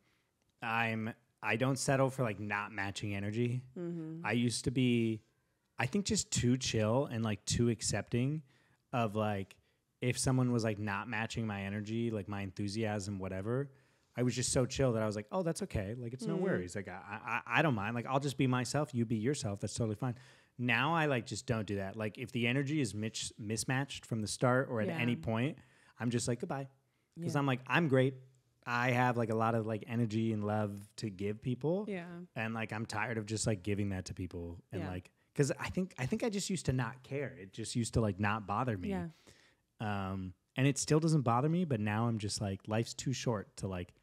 I'm I don't settle for like not matching energy. Mm-hmm. I used to be, I think, just too chill and like too accepting of like, if someone was like not matching my energy, like my enthusiasm, whatever, I was just so chill that I was like, oh, that's okay. Like, it's mm. no worries. Like, I, I I don't mind. Like, I'll just be myself. You be yourself. That's totally fine. Now I like just don't do that. Like, if the energy is mis mismatched from the start or at yeah. any point, I'm just like, goodbye. Because yeah. I'm like, I'm great. I have like a lot of like energy and love to give people. Yeah. And like, I'm tired of just like giving that to people. And yeah. like, because I think, I think I just used to not care. It just used to like not bother me. Yeah. Um, and it still doesn't bother me, but now I'm just like, life's too short to like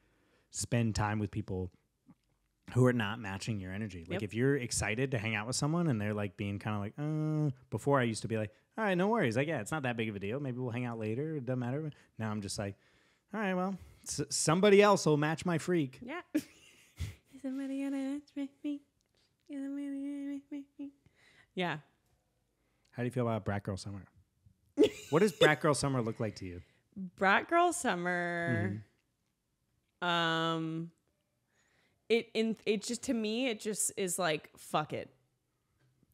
spend time with people who are not matching your energy. Like yep. if you're excited to hang out with someone and they're like being kind of like, uh, before I used to be like, all right, no worries. Like, yeah, it's not that big of a deal. Maybe we'll hang out later. It doesn't matter. Now I'm just like, all right, well, s somebody else will match my freak. Yeah. Is somebody gonna match me? Is somebody gonna match me? Yeah. How do you feel about Brat Girl Summer? What does Brat Girl Summer look like to you? Brat Girl Summer, mm-hmm. um, it in it just to me it just is like fuck it.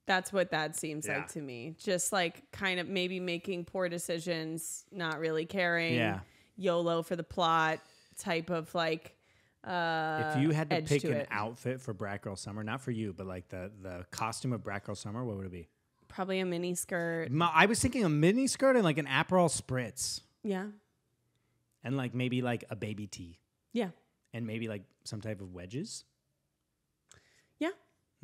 That's what that seems yeah. like to me. Just like kind of maybe making poor decisions, not really caring, yeah. YOLO for the plot type of like. Uh, if you had to pick to an it. outfit for Brat Girl Summer, not for you, but like the the costume of Brat Girl Summer, what would it be? Probably a mini skirt. My, I was thinking a mini skirt and like an Aperol spritz. Yeah. And like maybe like a baby tee. Yeah. And maybe like some type of wedges. Yeah.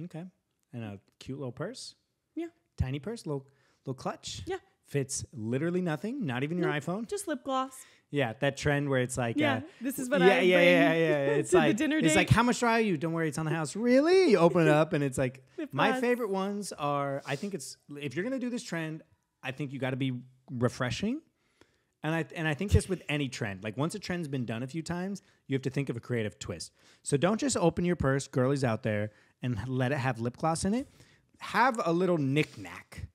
Okay. And a cute little purse. Yeah. Tiny purse, little little clutch. Yeah. Fits literally nothing, not even your no, iPhone. Just lip gloss. Yeah, that trend where it's like, yeah, uh, this is what yeah, I yeah, bring yeah, yeah, yeah. It's like the dinner date. It's like, how much do I owe you? Don't worry, it's on the house. Really? You open it up, and it's like, my favorite ones are. I think it's if you're gonna do this trend, I think you got to be refreshing, And I and I think this with any trend. Like, once a trend's been done a few times, you have to think of a creative twist. So don't just open your purse, girlies out there, and let it have lip gloss in it. Have a little knick-knack.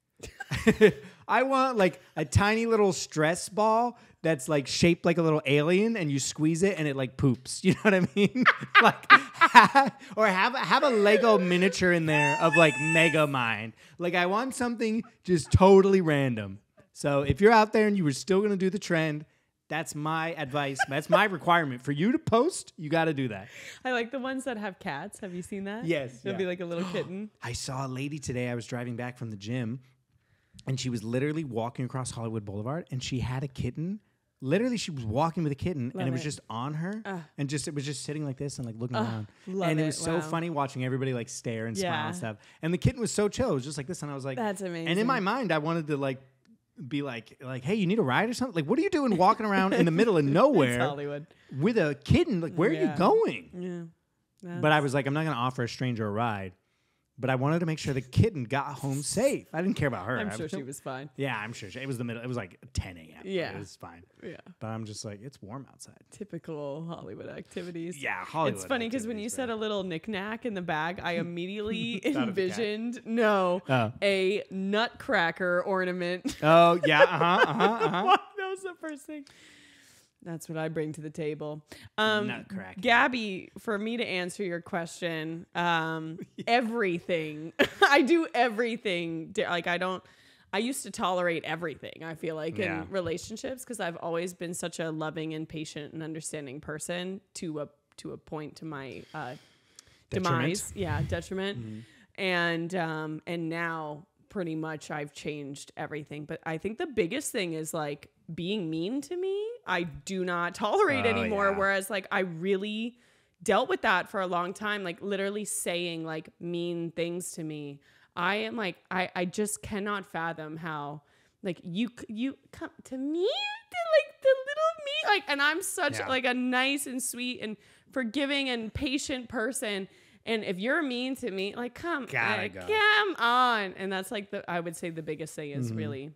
I want, like, a tiny little stress ball that's, like, shaped like a little alien, and you squeeze it, and it, like, poops. You know what I mean? Like, have, or have, have a Lego miniature in there of, like, Megamind. Like, I want something just totally random. So if you're out there and you were still going to do the trend, that's my advice. That's my requirement. For you to post, you got to do that. I like the ones that have cats. Have you seen that? Yes. It'll yeah. be like a little kitten. I saw a lady today. I was driving back from the gym, and she was literally walking across Hollywood Boulevard, and she had a kitten. Literally, she was walking with a kitten, love and it, it was just on her, uh, and just it was just sitting like this and like looking uh, around. Love and it, it was wow. so funny watching everybody like stare and yeah. smile and stuff. And the kitten was so chill. It was just like this, and I was like, that's amazing. And in my mind, I wanted to like. Be like, like, hey, you need a ride or something? Like, what are you doing walking around in the middle of nowhere Hollywood. With a kitten? Like, where yeah. are you going? Yeah. But I was like, I'm not going to offer a stranger a ride. But I wanted to make sure the kitten got home safe. I didn't care about her. I'm I sure was she was fine. Yeah, I'm sure. She, it was the middle. It was like ten a m Yeah. It was fine. Yeah. But I'm just like, it's warm outside. Typical Hollywood activities. Yeah, Hollywood. It's funny because when you right. said a little knick-knack in the bag, I immediately envisioned, no, uh. a nutcracker ornament. Oh, yeah. Uh-huh, uh-huh, uh-huh. That was the first thing. That's what I bring to the table. Um, Nutcracker. Gabby, for me to answer your question, um, yeah. everything. I do everything. Like, I don't, I used to tolerate everything, I feel like, yeah. in relationships, because I've always been such a loving and patient and understanding person to a, to a point to my uh, demise. Yeah, detriment. Mm-hmm. And um, and now, pretty much, I've changed everything. But I think the biggest thing is, like, being mean to me, I do not tolerate oh, anymore. Yeah. Whereas, like, I really dealt with that for a long time, like literally saying like mean things to me. I am like, I, I just cannot fathom how like you, you come to me, to like the little me, like, and I'm such yeah. like a nice and sweet and forgiving and patient person. And if you're mean to me, like, come, Gotta like, go. come on. And that's like the, I would say the biggest thing is mm-hmm. really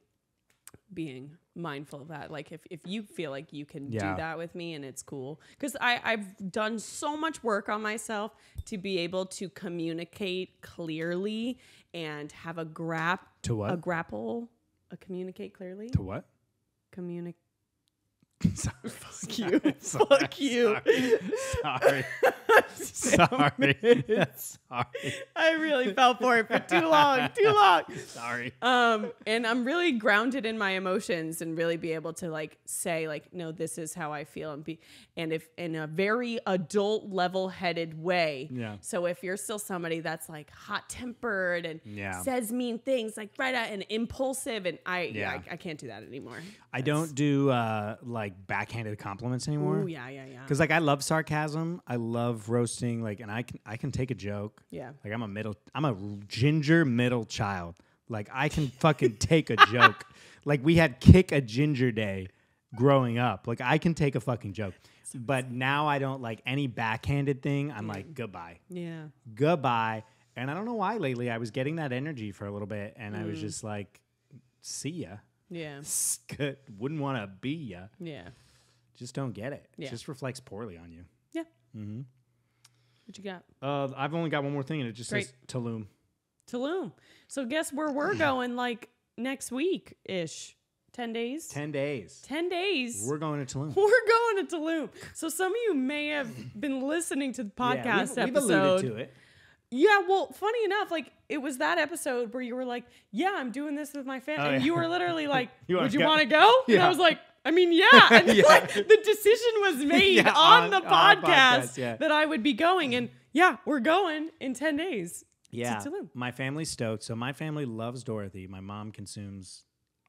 being mindful of that. Like, if, if you feel like you can yeah. do that with me and it's cool, because I I've done so much work on myself to be able to communicate clearly and have a grap to what a grapple a communicate clearly to what communicate. Sorry. Fuck you. Sorry. Fuck you. Sorry. Sorry. Sorry. Sorry. I really fell for it for too long. Too long. Sorry. Um, and I'm really grounded in my emotions and really be able to like say like, no, this is how I feel, and be and if in a very adult, level headed way. Yeah. So if you're still somebody that's like hot tempered and yeah. says mean things like right out and impulsive, and I yeah, yeah I, I can't do that anymore. I that's, don't do uh like like backhanded compliments anymore. Ooh, yeah, yeah, yeah. Because like I love sarcasm. I love roasting. Like, and I can I can take a joke. Yeah. Like I'm a middle. I'm a ginger middle child. Like I can fucking take a joke. Like we had kick a ginger day growing up. Like I can take a fucking joke. But now I don't like any backhanded thing. I'm mm. like goodbye. Yeah. Goodbye. And I don't know why lately I was getting that energy for a little bit, and mm. I was just like, see ya. Yeah. Good. Wouldn't want to be ya. Yeah. Just don't get it. Yeah. It just reflects poorly on you. Yeah. Mm-hmm. What you got? Uh, I've only got one more thing, and it just Great. says Tulum. Tulum. So guess where we're going like next week-ish. Ten days? Ten days. Ten days. We're going to Tulum. We're going to Tulum. So some of you may have been listening to the podcast yeah, we've, episode. We've alluded to it. Yeah, well, funny enough, like it was that episode where you were like, yeah, I'm doing this with my family. Oh, and yeah. you were literally like, you would you want to go? Yeah. And I was like, I mean, yeah. And yeah. like the decision was made yeah, on, on the on podcast, podcast yeah. that I would be going. And yeah, we're going in ten days. Yeah. To Tulum. My family's stoked. So my family loves Dorothy. My mom consumes,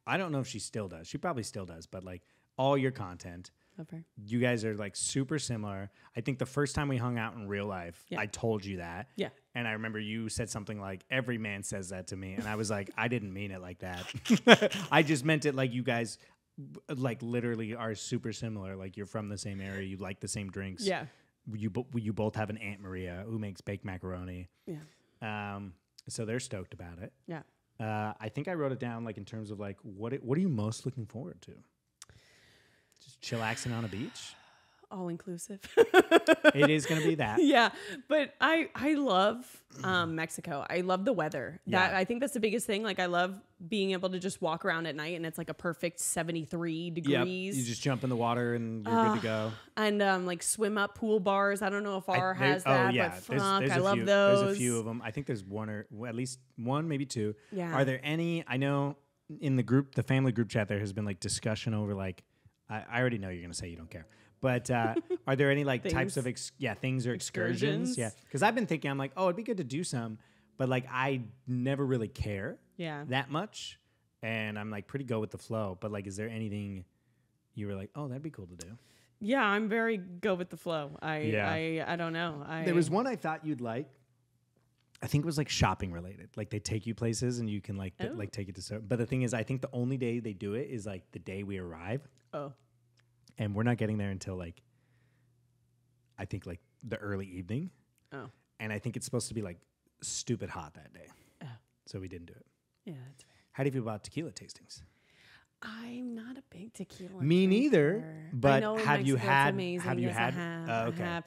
I don't know if she still does. She probably still does, but like all your content. Love her. You guys are like super similar. I think the first time we hung out in real life, yeah. I told you that. Yeah. And I remember you said something like, every man says that to me. And I was like, I didn't mean it like that. I just meant it like you guys like literally are super similar. Like you're from the same area. You like the same drinks. Yeah. You, bo you both have an Aunt Maria who makes baked macaroni. Yeah. Um, so they're stoked about it. Yeah. Uh, I think I wrote it down like in terms of like, what, it, what are you most looking forward to? Just chillaxing on a beach? All inclusive. It is going to be that. Yeah. But I, I love um, Mexico. I love the weather. Yeah. That I think that's the biggest thing. Like, I love being able to just walk around at night and it's like a perfect seventy-three degrees. Yep. You just jump in the water and you're uh, good to go. And um, like swim up pool bars. I don't know if our I, there, has oh, that, yeah. but fuck, there's, there's I love few, those. There's a few of them. I think there's one or well, at least one, maybe two. Yeah. Are there any, I know in the group, the family group chat, there has been like discussion over like, I, I already know you're going to say you don't care. But uh, are there any like things. types of, ex yeah, things or excursions? excursions? Yeah. Because I've been thinking, I'm like, oh, it'd be good to do some. But like, I never really care yeah. that much. And I'm like pretty go with the flow. But like, is there anything you were like, oh, that'd be cool to do? Yeah, I'm very go with the flow. I, yeah. I, I don't know. I, there was one I thought you'd like. I think it was like shopping related. Like they take you places and you can like, oh. like take it to so. But the thing is, I think the only day they do it is like the day we arrive. Oh. And we're not getting there until, like, I think, like, the early evening. Oh. And I think it's supposed to be, like, stupid hot that day. Oh. So we didn't do it. Yeah, that's fair. How do you feel about tequila tastings? I'm not a big tequila Me drinker. neither. But have you, had, amazing, have you yes, had? Have you had? Oh, okay. I have.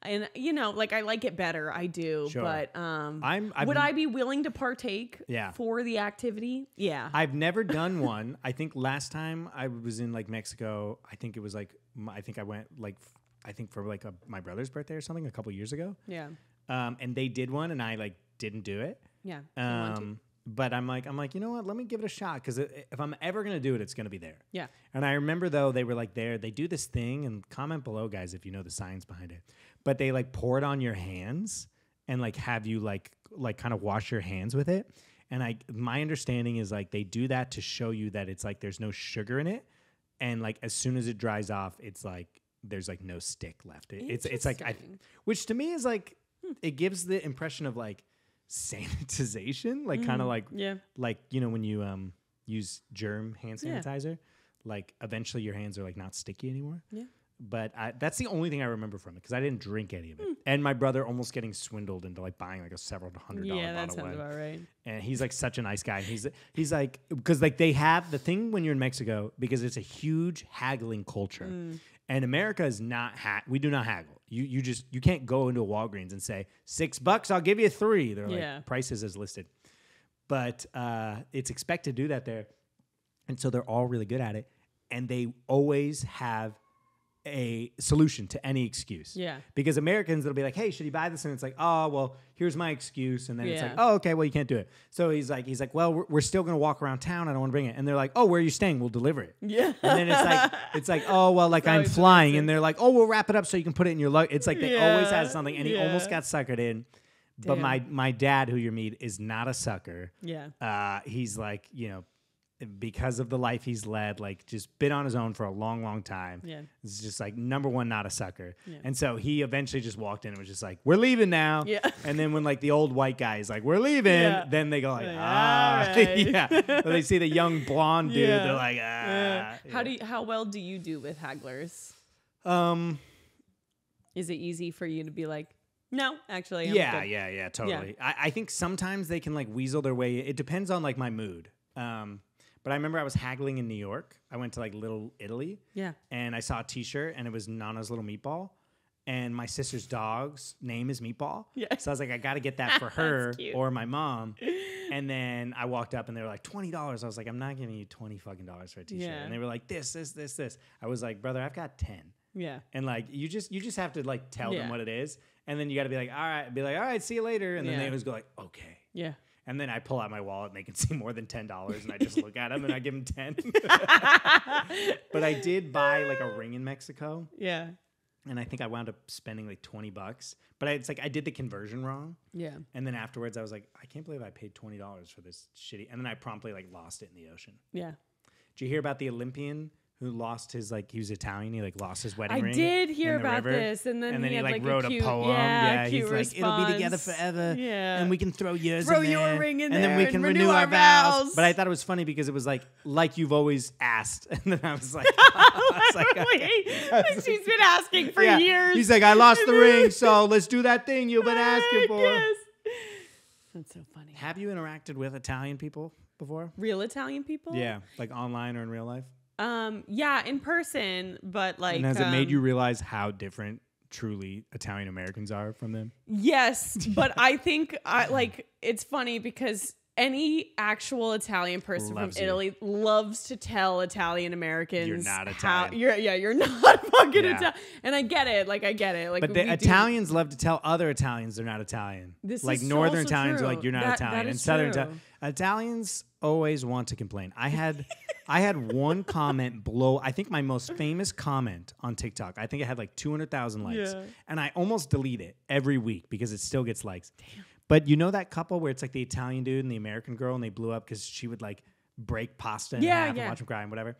And, you know, like, I like it better. I do. Sure. But um, I'm, would I be willing to partake yeah. for the activity? Yeah. I've never done one. I think last time I was in, like, Mexico, I think it was, like, I think I went, like, I think for, like, a, my brother's birthday or something a couple years ago. Yeah. Um, and they did one, and I, like, didn't do it. Yeah. Um, But I'm like, I'm like, you know what? Let me give it a shot because if I'm ever gonna do it, it's gonna be there. Yeah. And I remember though they were like there. They do this thing, and comment below, guys, if you know the science behind it. But they like pour it on your hands and like have you like like kind of wash your hands with it. And I my understanding is like they do that to show you that it's like there's no sugar in it, and like as soon as it dries off, it's like there's like no stick left. It, it's it's like I, which to me is like hmm. it gives the impression of like. sanitization, like mm, kind of like yeah. like you know when you um use germ hand sanitizer, yeah. like eventually your hands are like not sticky anymore. Yeah. But I, that's the only thing I remember from it because I didn't drink any of it, mm. and my brother almost getting swindled into like buying like a several hundred dollar yeah, bottle. Yeah, that sounds about right. And he's like such a nice guy. He's he's like because like they have the thing when you're in Mexico because it's a huge haggling culture, mm. and America is not ha we do not haggle. You you just you can't go into a Walgreens and say six bucks I'll give you three. They're yeah. like prices as listed, but uh, it's expected to do that there, and so they're all really good at it, and they always have a solution to any excuse. Yeah, because Americans it'll be like, hey, should you buy this? And it's like, oh well, here's my excuse, and then yeah. it's like, oh okay, well you can't do it. So he's like, he's like, well we're, we're still gonna walk around town. I don't want to bring it, and they're like, oh where are you staying? We'll deliver it. Yeah, and then it's like, it's like, oh well like I'm flying, and they're like, oh we'll wrap it up so you can put it in your luggage. It's like they yeah. always have something, and yeah. he almost got suckered in. Damn. But my my dad, who you meet, is not a sucker. Yeah, uh, he's like you know. because of the life he's led, like just been on his own for a long, long time. Yeah. It's just like number one, not a sucker. Yeah. And so he eventually just walked in and was just like, we're leaving now. Yeah. And then when like the old white guy is like, we're leaving, yeah. then they go like, like ah, right. yeah. But they see the young blonde dude. Yeah. They're like, ah. Yeah. How do you, how well do you do with hagglers? Um, is it easy for you to be like, no, actually. I'm yeah, good. yeah, yeah, totally. Yeah. I, I think sometimes they can like weasel their way. It depends on like my mood. Um, But I remember I was haggling in New York. I went to like Little Italy. Yeah. And I saw a T-shirt, and it was Nana's Little Meatball, and my sister's dog's name is Meatball. Yeah. So I was like, I got to get that for her or my mom. And then I walked up, and they were like twenty dollars. I was like, I'm not giving you twenty fucking dollars for a T-shirt. Yeah. And they were like, this, this, this, this. I was like, brother, I've got ten. Yeah. And like, you just you just have to like tell yeah. them what it is, and then you got to be like, all right, be like, all right, see you later, and then yeah. they always go like, okay. Yeah. And then I pull out my wallet, and they can see more than ten dollars, and I just look at them, and I give them ten. But I did buy like a ring in Mexico. Yeah. And I think I wound up spending like twenty bucks. But I, it's like I did the conversion wrong. Yeah. And then afterwards, I was like, I can't believe I paid twenty dollars for this shitty. And then I promptly like lost it in the ocean. Yeah. Did you hear about the Olympian who lost his like he was Italian? He like lost his wedding I ring. I did hear about river. this, and then and then he, he had, like, like wrote a, cute, a poem. Yeah, yeah cute he's response. like it'll be together forever. Yeah, and we can throw yours, throw in your there, ring in and there, and then we can renew, renew our, our vows. vows. But I thought it was funny because it was like like you've always asked, and then I was like, I was like, like she's like, been asking for yeah. years. He's like, I lost the ring, so let's do that thing you've been asking for. Yes. That's so funny. Have you interacted with Italian people before? Real Italian people? Yeah, like online or in real life. Um, yeah, in person, but like... And has um, it made you realize how different truly Italian Americans are from them? Yes, but I think I like it's funny because any actual Italian person loves from Italy you. loves to tell Italian Americans you're not Italian. How, you're, yeah, you're not fucking yeah. Italian. And I get it. Like I get it. Like, but the Italians do. love to tell other Italians they're not Italian. This like is northern so, so Italians true. are like you're not that, Italian, that and southern Italian Italians always want to complain. I had I had one comment blow. I think my most famous comment on TikTok. I think it had like two hundred thousand likes, yeah. and I almost delete it every week because it still gets likes. Damn. But you know that couple where it's like the Italian dude and the American girl, and they blew up because she would like break pasta in yeah, half yeah. and watch them cry and whatever.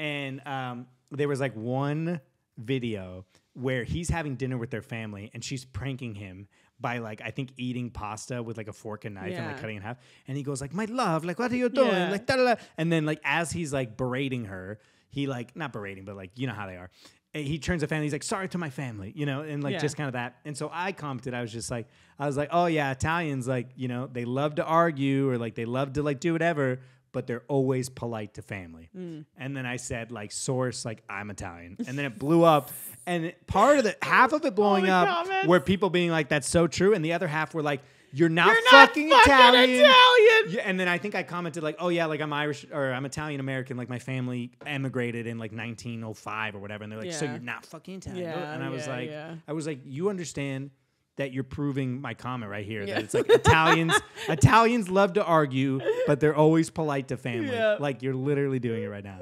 And um, there was like one video where he's having dinner with their family and she's pranking him by like, I think eating pasta with like a fork and knife yeah. and like cutting it in half. And he goes like, my love, like, what are you doing? Yeah. Like, da, da, da. And then like, as he's like berating her, he like, not berating, but like, you know how they are. He turns to family. He's like, sorry to my family, you know, and like yeah. just kind of that. And so I commented, I was just like, I was like, oh yeah, Italians, like, you know, they love to argue or like they love to like do whatever, but they're always polite to family. Mm. And then I said like source, like I'm Italian. And then it blew up. And part of the half of it blowing up comments. were people being like, that's so true. And the other half were like, You're not, You're not fucking, fucking Italian. Italian. Yeah, and then I think I commented like, oh yeah, like I'm Irish or I'm Italian American. Like my family emigrated in like nineteen oh five or whatever. And they're like, yeah. so you're not fucking Italian. Yeah, and I was yeah, like, yeah. I was like, you understand that you're proving my comment right here. Yeah. That it's like Italians, Italians love to argue, but they're always polite to family. Yeah. Like you're literally doing it right now.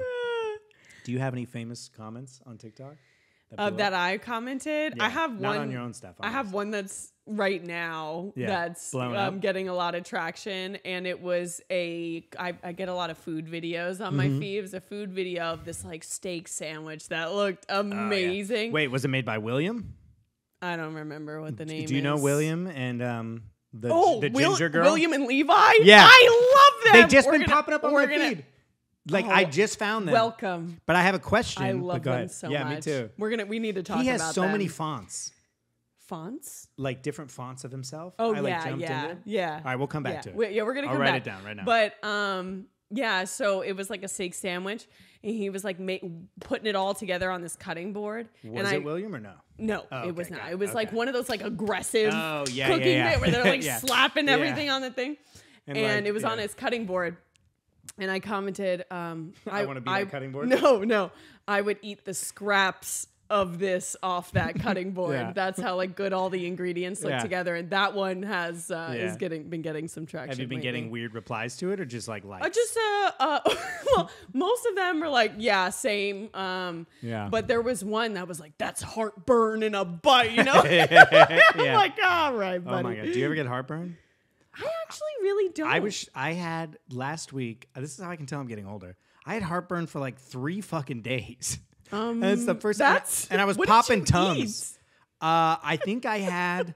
Do you have any famous comments on TikTok? That, uh, that I commented. Yeah. I have Not one on your own stuff. Obviously. I have one that's right now yeah. that's um, getting a lot of traction, and it was a I, I get a lot of food videos on mm-hmm. my feed. It was a food video of this like steak sandwich that looked amazing. Uh, yeah. Wait, was it made by William? I don't remember what the name is. Do you know is. William and um the, oh, the Will ginger girl? William and Levi? Yeah, I love them. They've just we're been gonna, popping up on my gonna, feed. Like oh, I just found them. Welcome. But I have a question. I love them so yeah, much. Yeah, me too. We're gonna. We need to talk. He has about so them. many fonts. Fonts? Like different fonts of himself. Oh I, yeah, like, yeah, in yeah. All right, we'll come back yeah. to it. We, yeah, we're gonna. I'll come write back. it down right now. But um, yeah. So it was like a steak sandwich, and he was like ma putting it all together on this cutting board. Was and it I, William or no? No, oh, okay, it was not. It, it was okay. like one of those like aggressive oh, yeah, cooking yeah, yeah. where they're like yeah. slapping everything yeah. on the thing, and, and like, it was yeah. on his cutting board. And I commented, um, I, I want to be on cutting board. No, no. I would eat the scraps of this off that cutting board. yeah. That's how like good all the ingredients look yeah. together. And that one has uh, yeah. is getting been getting some traction. Have you been lately. getting weird replies to it, or just like likes? Uh, just uh, uh well, most of them are like, yeah, same. Um, yeah. But there was one that was like, that's heartburn in a bite. You know, yeah. I'm like, all right, buddy. Oh my god, do you ever get heartburn? I actually really don't. I wish I had last week. This is how I can tell I'm getting older. I had heartburn for like three fucking days. Um, and it's the first. That's, and I was popping tums. Uh, I think I had.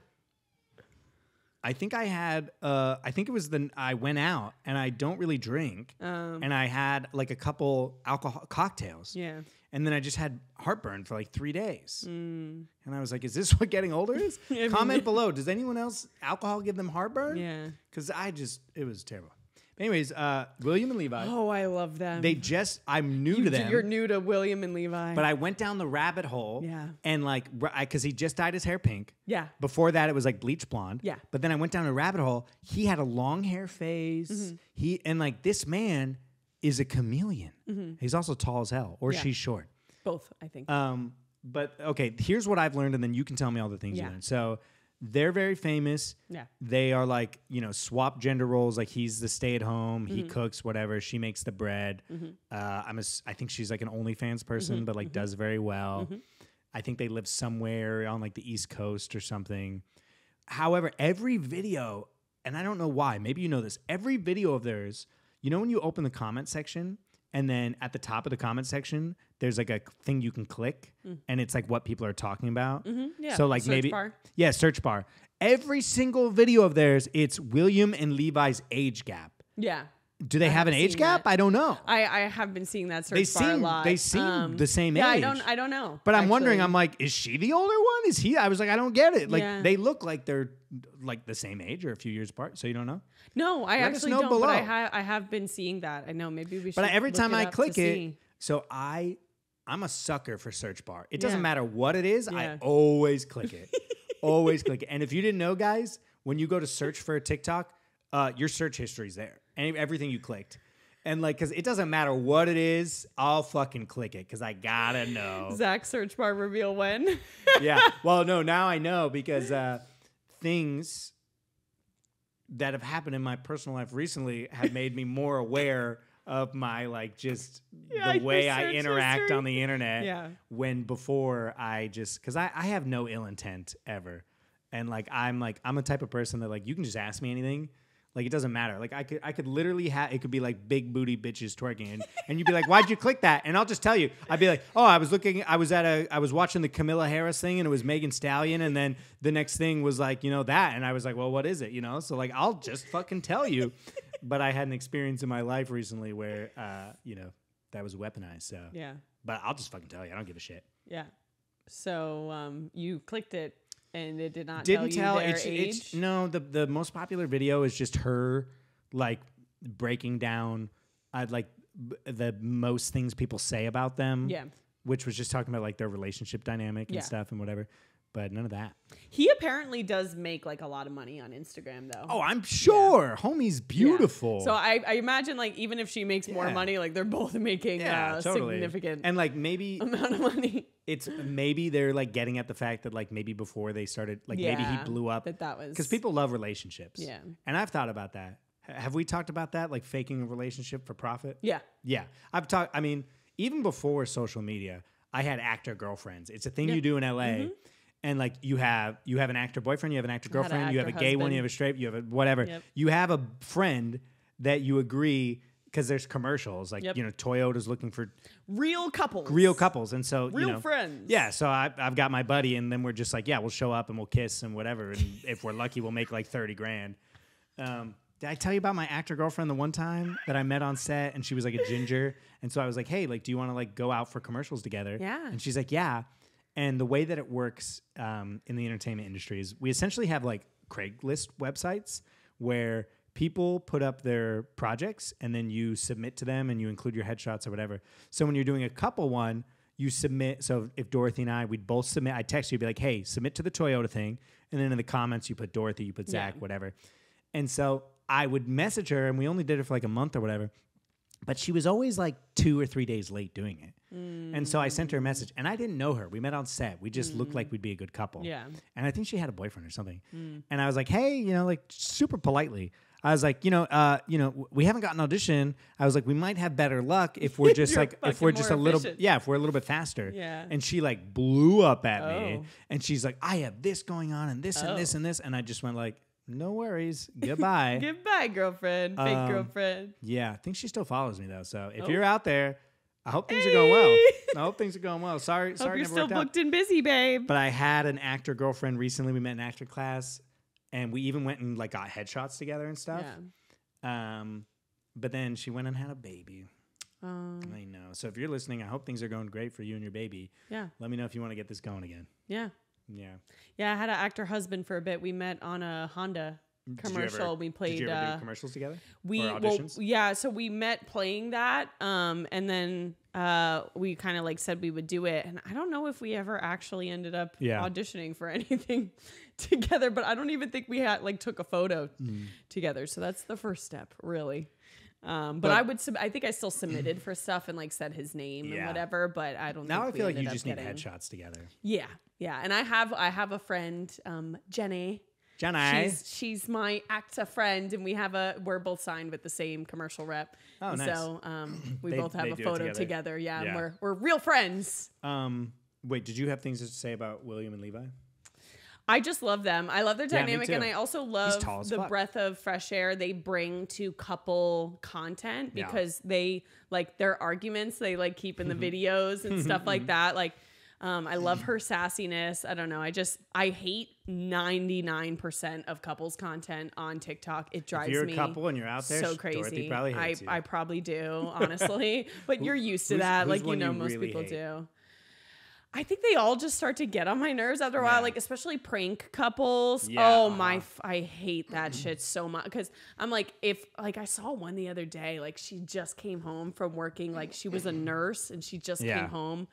I think I had. Uh, I think it was the. I went out and I don't really drink. Um, and I had like a couple alcohol cocktails. Yeah. And then I just had heartburn for like three days. Mm. And I was like, is this what getting older is? Comment below. Does anyone else, alcohol give them heartburn? Yeah. Because I just, it was terrible. But anyways, uh, William and Levi. Oh, I love them. They just, I'm new you, to them. You're new to William and Levi. But I went down the rabbit hole. Yeah. And like, because he just dyed his hair pink. Yeah. Before that, it was like bleach blonde. Yeah. But then I went down a rabbit hole. He had a long hair phase. Mm-hmm. He, and like this man is a chameleon. Mm-hmm. He's also tall as hell, or yeah. she's short. Both, I think. Um, but okay, here's what I've learned, and then you can tell me all the things yeah. you learned. So they're very famous. Yeah. They are like, you know, swap gender roles. Like he's the stay-at-home, mm-hmm. he cooks, whatever. She makes the bread. Mm-hmm. uh, I'm a, I think she's like an OnlyFans person, mm-hmm. but like mm-hmm. does very well. Mm-hmm. I think they live somewhere on like the East Coast or something. However, every video, and I don't know why, maybe you know this, every video of theirs, you know when you open the comment section, and then at the top of the comment section, there's like a thing you can click, mm. and it's like what people are talking about. Mm-hmm, yeah. So like search maybe, bar. yeah, search bar. Every single video of theirs, it's William and Levi's age gap. Yeah. Do they I have an age gap? That. I don't know. I, I have been seeing that search they seem, bar a lot. They seem um, the same yeah, age. Yeah, I don't. I don't know. But I'm actually. wondering. I'm like, is she the older one? Is he? I was like, I don't get it. Like yeah. they look like they're like the same age or a few years apart. So you don't know? No, I Let actually don't. Below. But I, ha I have been seeing that. I know. Maybe we should. But every time I click it, So I, I'm a sucker for search bar. It doesn't yeah. matter what it is. Yeah. I always click it. Always click it. And if you didn't know, guys, when you go to search for a TikTok, uh, your search history's there. And everything you clicked. And like, because it doesn't matter what it is, I'll fucking click it because I gotta know. Zach search bar reveal when? Yeah. Well, no, now I know because uh, things that have happened in my personal life recently have made me more aware of my like just yeah, the way I interact history. on the internet. Yeah. When before I just because I, I have no ill intent ever, and like I'm like I'm a type of person that like you can just ask me anything. Like, it doesn't matter. Like, I could I could literally have... It could be, like, big booty bitches twerking. And, and you'd be like, why'd you click that? And I'll just tell you. I'd be like, oh, I was looking... I was at a... I was watching the Camilla Harris thing, and it was Megan Stallion. And then the next thing was, like, you know, that. And I was like, well, what is it? You know? So, like, I'll just fucking tell you. But I had an experience in my life recently where, uh, you know, that was weaponized. So... Yeah. But I'll just fucking tell you. I don't give a shit. Yeah. So, um, you clicked it. And it did not Didn't tell, you tell their it's, age? It's, no, the, the most popular video is just her, like, breaking down, uh, like, b the most things people say about them. Yeah. Which was just talking about, like, their relationship dynamic and yeah. stuff and whatever. But none of that. He apparently does make, like, a lot of money on Instagram, though. Oh, I'm sure. Yeah. Homie's beautiful. Yeah. So I, I imagine, like, even if she makes yeah. more money, like, they're both making yeah, uh, totally. significant and, like, maybe amount of money. It's maybe they're, like, getting at the fact that, like, maybe before they started, like, yeah, maybe he blew up. That that was... Because people love relationships. Yeah. And I've thought about that. H have we talked about that? Like, faking a relationship for profit? Yeah. Yeah. I've talked... I mean, even before social media, I had actor girlfriends. It's a thing yeah. you do in L A. Mm-hmm. And like you have you have an actor boyfriend, you have an actor girlfriend, actor you have a husband. gay one, you have a straight, you have a whatever. Yep. You have a friend that you agree because there's commercials like yep. you know Toyota's looking for real couples, real couples, and so real you know, friends. Yeah, so I, I've got my buddy, and then we're just like, yeah, we'll show up and we'll kiss and whatever, and if we're lucky, we'll make like thirty grand. Um, Did I tell you about my actor girlfriend the one time that I met on set and she was like a ginger, and so I was like, hey, like, do you want to like go out for commercials together? Yeah, and she's like, yeah. And the way that it works um, in the entertainment industry is we essentially have like Craigslist websites where people put up their projects and then you submit to them and you include your headshots or whatever. So when you're doing a couple one, you submit. So if Dorothy and I, we'd both submit. I text you, be like, hey, submit to the Toyota thing. And then in the comments, you put Dorothy, you put Zach, yeah. whatever. And so I would message her and we only did it for like a month or whatever. But she was always like two or three days late doing it. Mm. And so I sent her a message. And I didn't know her. We met on set. We just mm. looked like we'd be a good couple. Yeah. And I think she had a boyfriend or something. Mm. And I was like, hey, you know, like super politely. I was like, you know, uh, you know, we haven't got an audition. I was like, we might have better luck if we're just like, if we're just a little, efficient. yeah, if we're a little bit faster. Yeah. And she like blew up at oh. me. And she's like, I have this going on and this oh. and this and this. And I just went like, no worries. Goodbye. Goodbye, girlfriend. Fake um, girlfriend. Yeah. I think she still follows me, though. So if oh. you're out there, I hope things hey. are going well. I hope things are going well. Sorry. Hope sorry you're never still booked out. and busy, babe. But I had an actor girlfriend recently. We met in actor class, and we even went and like got headshots together and stuff. Yeah. Um, but then she went and had a baby. Um, I know. So if you're listening, I hope things are going great for you and your baby. Yeah. Let me know if you want to get this going again. Yeah. Yeah. Yeah, I had an actor husband for a bit. We met on a Honda commercial. Ever, we played did you ever uh, do commercials together? We or auditions? Well, yeah, so we met playing that um and then uh we kind of like said we would do it, and I don't know if we ever actually ended up yeah. auditioning for anything together, but I don't even think we had like took a photo mm. together. So that's the first step, really. Um, but, but I would, sub I think I still submitted for stuff and like said his name yeah. and whatever, but I don't now think I feel like you just getting... need headshots together. Yeah. Yeah. And I have, I have a friend, um, Jenny, Jenny, she's, she's my actor friend, and we have a, we're both signed with the same commercial rep. Oh, nice. So, um, we they, both have a photo together. together. Yeah. yeah. And we're, we're real friends. Um, wait, did you have things to say about William and Levi? I just love them. I love their dynamic, yeah, and I also love the fuck. breath of fresh air they bring to couple content, because yeah. they like their arguments they like keep in the videos and stuff like that. Like, um, I love her sassiness. I don't know. I just I hate ninety-nine percent of couples content on TikTok. It drives me. If you're a me couple and you're out there, so crazy. Dorothy probably hates I you. I probably do, honestly. But Who, you're used to that, like you know most people really people hate. do. I think they all just start to get on my nerves after a while, yeah. like especially prank couples. Yeah. Oh my, f I hate that shit so much because I'm like, if like I saw one the other day, like she just came home from working, like she was a nurse and she just yeah. came home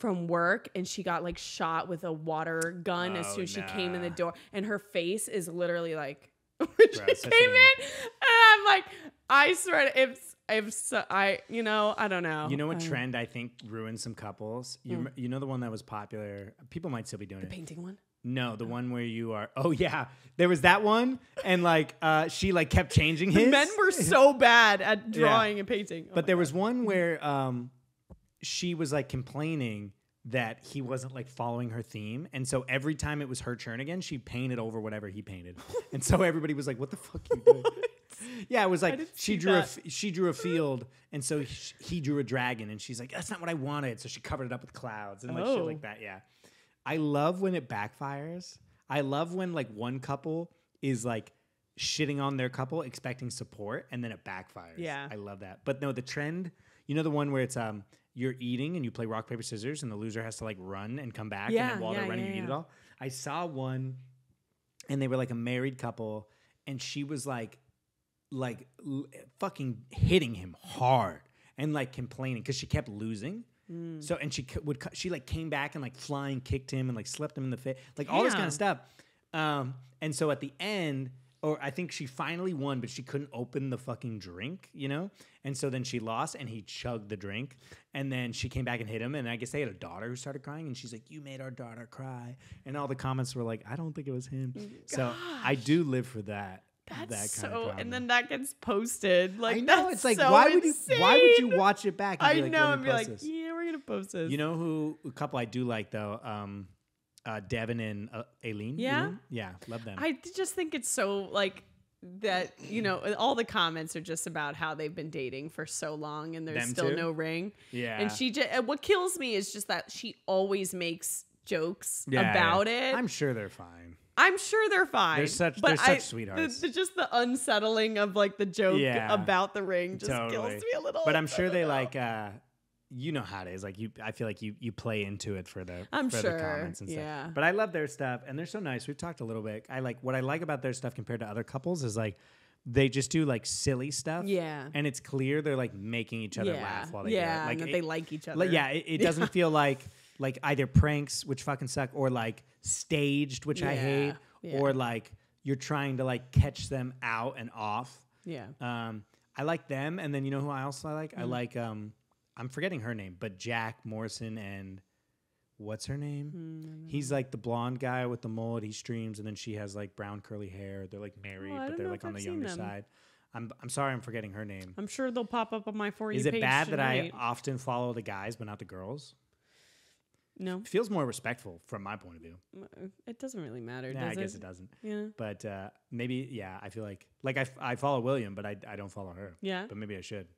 from work and she got like shot with a water gun oh, as soon as nah. she came in the door and her face is literally like when she That's came in, and I'm like, I swear to if. I've so, I you know I don't know. You know what trend I think ruined some couples? You mm. you know the one that was popular. People might still be doing the it. The painting one? No, the one where you are. Oh yeah, there was that one, and like uh, she like kept changing his. The men were so bad at drawing yeah. and painting. Oh but there God. was one where um, she was like complaining that he wasn't like following her theme, and so every time it was her turn again, she painted over whatever he painted, and so everybody was like, "What the fuck you doing?" Yeah, it was like she drew a, she drew a field, and so he, he drew a dragon, and she's like, that's not what I wanted. So she covered it up with clouds and oh. like shit like that. Yeah, I love when it backfires. I love when like one couple is like shitting on their couple, expecting support, and then it backfires. Yeah, I love that. But no, the trend, you know, the one where it's um you're eating and you play rock paper scissors, and the loser has to like run and come back, yeah, and then while yeah, they're running, yeah, you yeah. eat it all. I saw one, and they were like a married couple, and she was like. like l fucking hitting him hard and like complaining because she kept losing. Mm. So, and she would, she like came back and like flying kicked him and like slept him in the face, like yeah. all this kind of stuff. Um, and so at the end, or I think she finally won, but she couldn't open the fucking drink, you know? And so then she lost and he chugged the drink and then she came back and hit him. And I guess they had a daughter who started crying and she's like, you made our daughter cry. And all the comments were like, I don't think it was him. Gosh. So I do live for that. That's that kind so, of and then that gets posted. Like, I know that's it's like, so why would insane. you? Why would you watch it back? And I like, know, and be like, this. yeah, we're gonna post this. You know who? A couple I do like though, um, uh, Devin and uh, Aileen. Yeah, Aileen? yeah, love them. I just think it's so like that. You know, all the comments are just about how they've been dating for so long and there's them still too? no ring. Yeah, and she just what kills me is just that she always makes jokes yeah, about yeah. it. I'm sure they're fine. I'm sure they're fine. They're such, but they're such I, sweethearts. The, the, just the unsettling of like the joke yeah, about the ring just totally. kills me a little. But I'm sure they know. like, uh, you know how it is. Like you, I feel like you you play into it for the I'm for sure. the comments and yeah. stuff. But I love their stuff, and they're so nice. We've talked a little bit. I like what I like about their stuff compared to other couples is like they just do like silly stuff. Yeah, and it's clear they're like making each other yeah. laugh while they yeah, do it. Like and that it, they like each other. Like, yeah, it, it doesn't feel like. Like either pranks, which fucking suck, or like staged, which yeah, I hate, yeah. or like you're trying to like catch them out and off. Yeah. Um, I like them. And then you know who I also like? Mm. I like, um, I'm forgetting her name, but Jack Morrison and what's her name? Mm. He's like the blonde guy with the mullet. He streams and then she has like brown curly hair. They're like married, well, but they're like on I've the younger them. side. I'm, I'm sorry I'm forgetting her name. I'm sure they'll pop up on my For You page. Is it bad tonight. that I often follow the guys but not the girls? No, it feels more respectful from my point of view. It doesn't really matter. Yeah, does I guess it? it doesn't. Yeah, but uh, maybe yeah. I feel like like I, f I follow William, but I I don't follow her. Yeah, but maybe I should.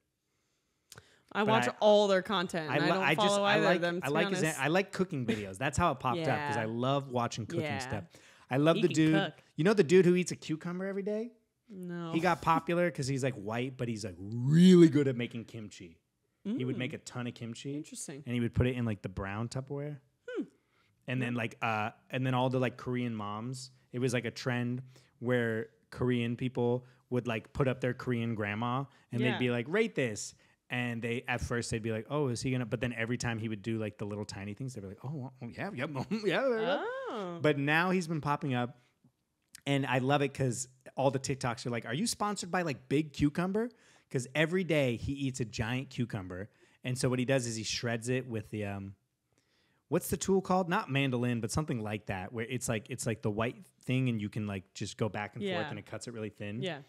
I but watch I, all their content. I, and I don't I follow just, either I like, of them. To I like be his, I like cooking videos. That's how it popped yeah. up because I love watching cooking yeah. stuff. I love he the dude. Cook. You know the dude who eats a cucumber every day. No, he got popular because he's like white, but he's like really good at making kimchi. Mm. He would make a ton of kimchi. Interesting. And he would put it in like the brown Tupperware. Hmm. And yeah. then like uh and then all the like Korean moms, it was like a trend where Korean people would like put up their Korean grandma and yeah. they'd be like, rate this. And they at first they'd be like, oh, is he gonna but then every time he would do like the little tiny things, they were like, oh yeah, yeah, yeah. Oh. But now he's been popping up. And I love it because all the TikToks are like, are you sponsored by like Big Cucumber? Because every day he eats a giant cucumber, and so what he does is he shreds it with the um, what's the tool called? Not mandolin, but something like that, where it's like it's like the white thing, and you can like just go back and yeah. forth, and it cuts it really thin. Yeah.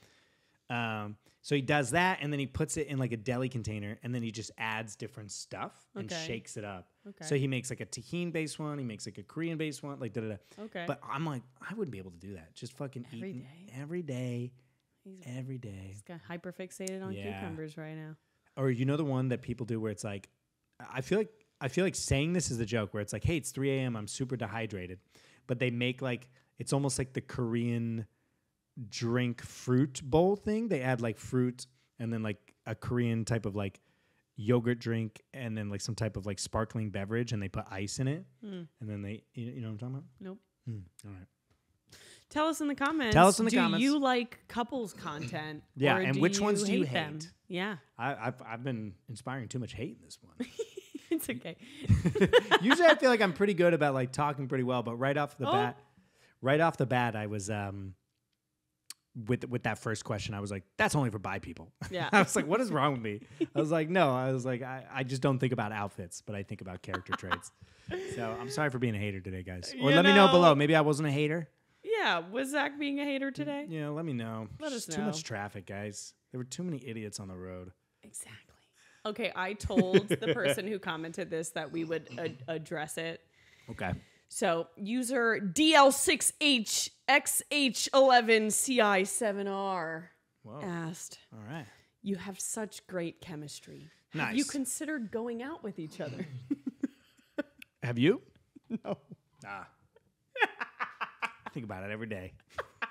Um. So he does that, and then he puts it in like a deli container, and then he just adds different stuff and okay. shakes it up. Okay. So he makes like a tahini based one. He makes like a Korean based one. Like da da da. Okay. But I'm like, I wouldn't be able to do that. Just fucking every eating day. every day. He's, Every day. He's got hyper fixated on yeah. cucumbers right now. Or you know the one that people do where it's like, I feel like I feel like saying this is a joke where it's like, hey, it's three A M I'm super dehydrated, but they make like it's almost like the Korean drink fruit bowl thing. They add like fruit and then like a Korean type of like yogurt drink and then like some type of like sparkling beverage, and they put ice in it, mm. and then they, you, you know what I'm talking about? Nope. Mm. All right. Tell us in the comments. Tell us in the do comments. Do you like couples content? Yeah, or and which ones do you hate? Them? Yeah, I, I've I've been inspiring too much hate in this one. It's okay. Usually, I feel like I'm pretty good about like talking pretty well, but right off the oh. bat, right off the bat, I was um with with that first question, I was like, that's only for bi people. Yeah, I was like, what is wrong with me? I was like, no, I was like, I, I just don't think about outfits, but I think about character traits. So I'm sorry for being a hater today, guys. Or you let know, me know below. Maybe I wasn't a hater. Yeah, was Zach being a hater today? Yeah, let me know. Let Just us know. Too much traffic, guys. There were too many idiots on the road. Exactly. Okay, I told the person who commented this that we would ad address it. Okay. So, user D L six H X H eleven C I seven R asked, all right. You have such great chemistry. Nice. Have you considered going out with each other? Have you? No. Nah. Think about it every day.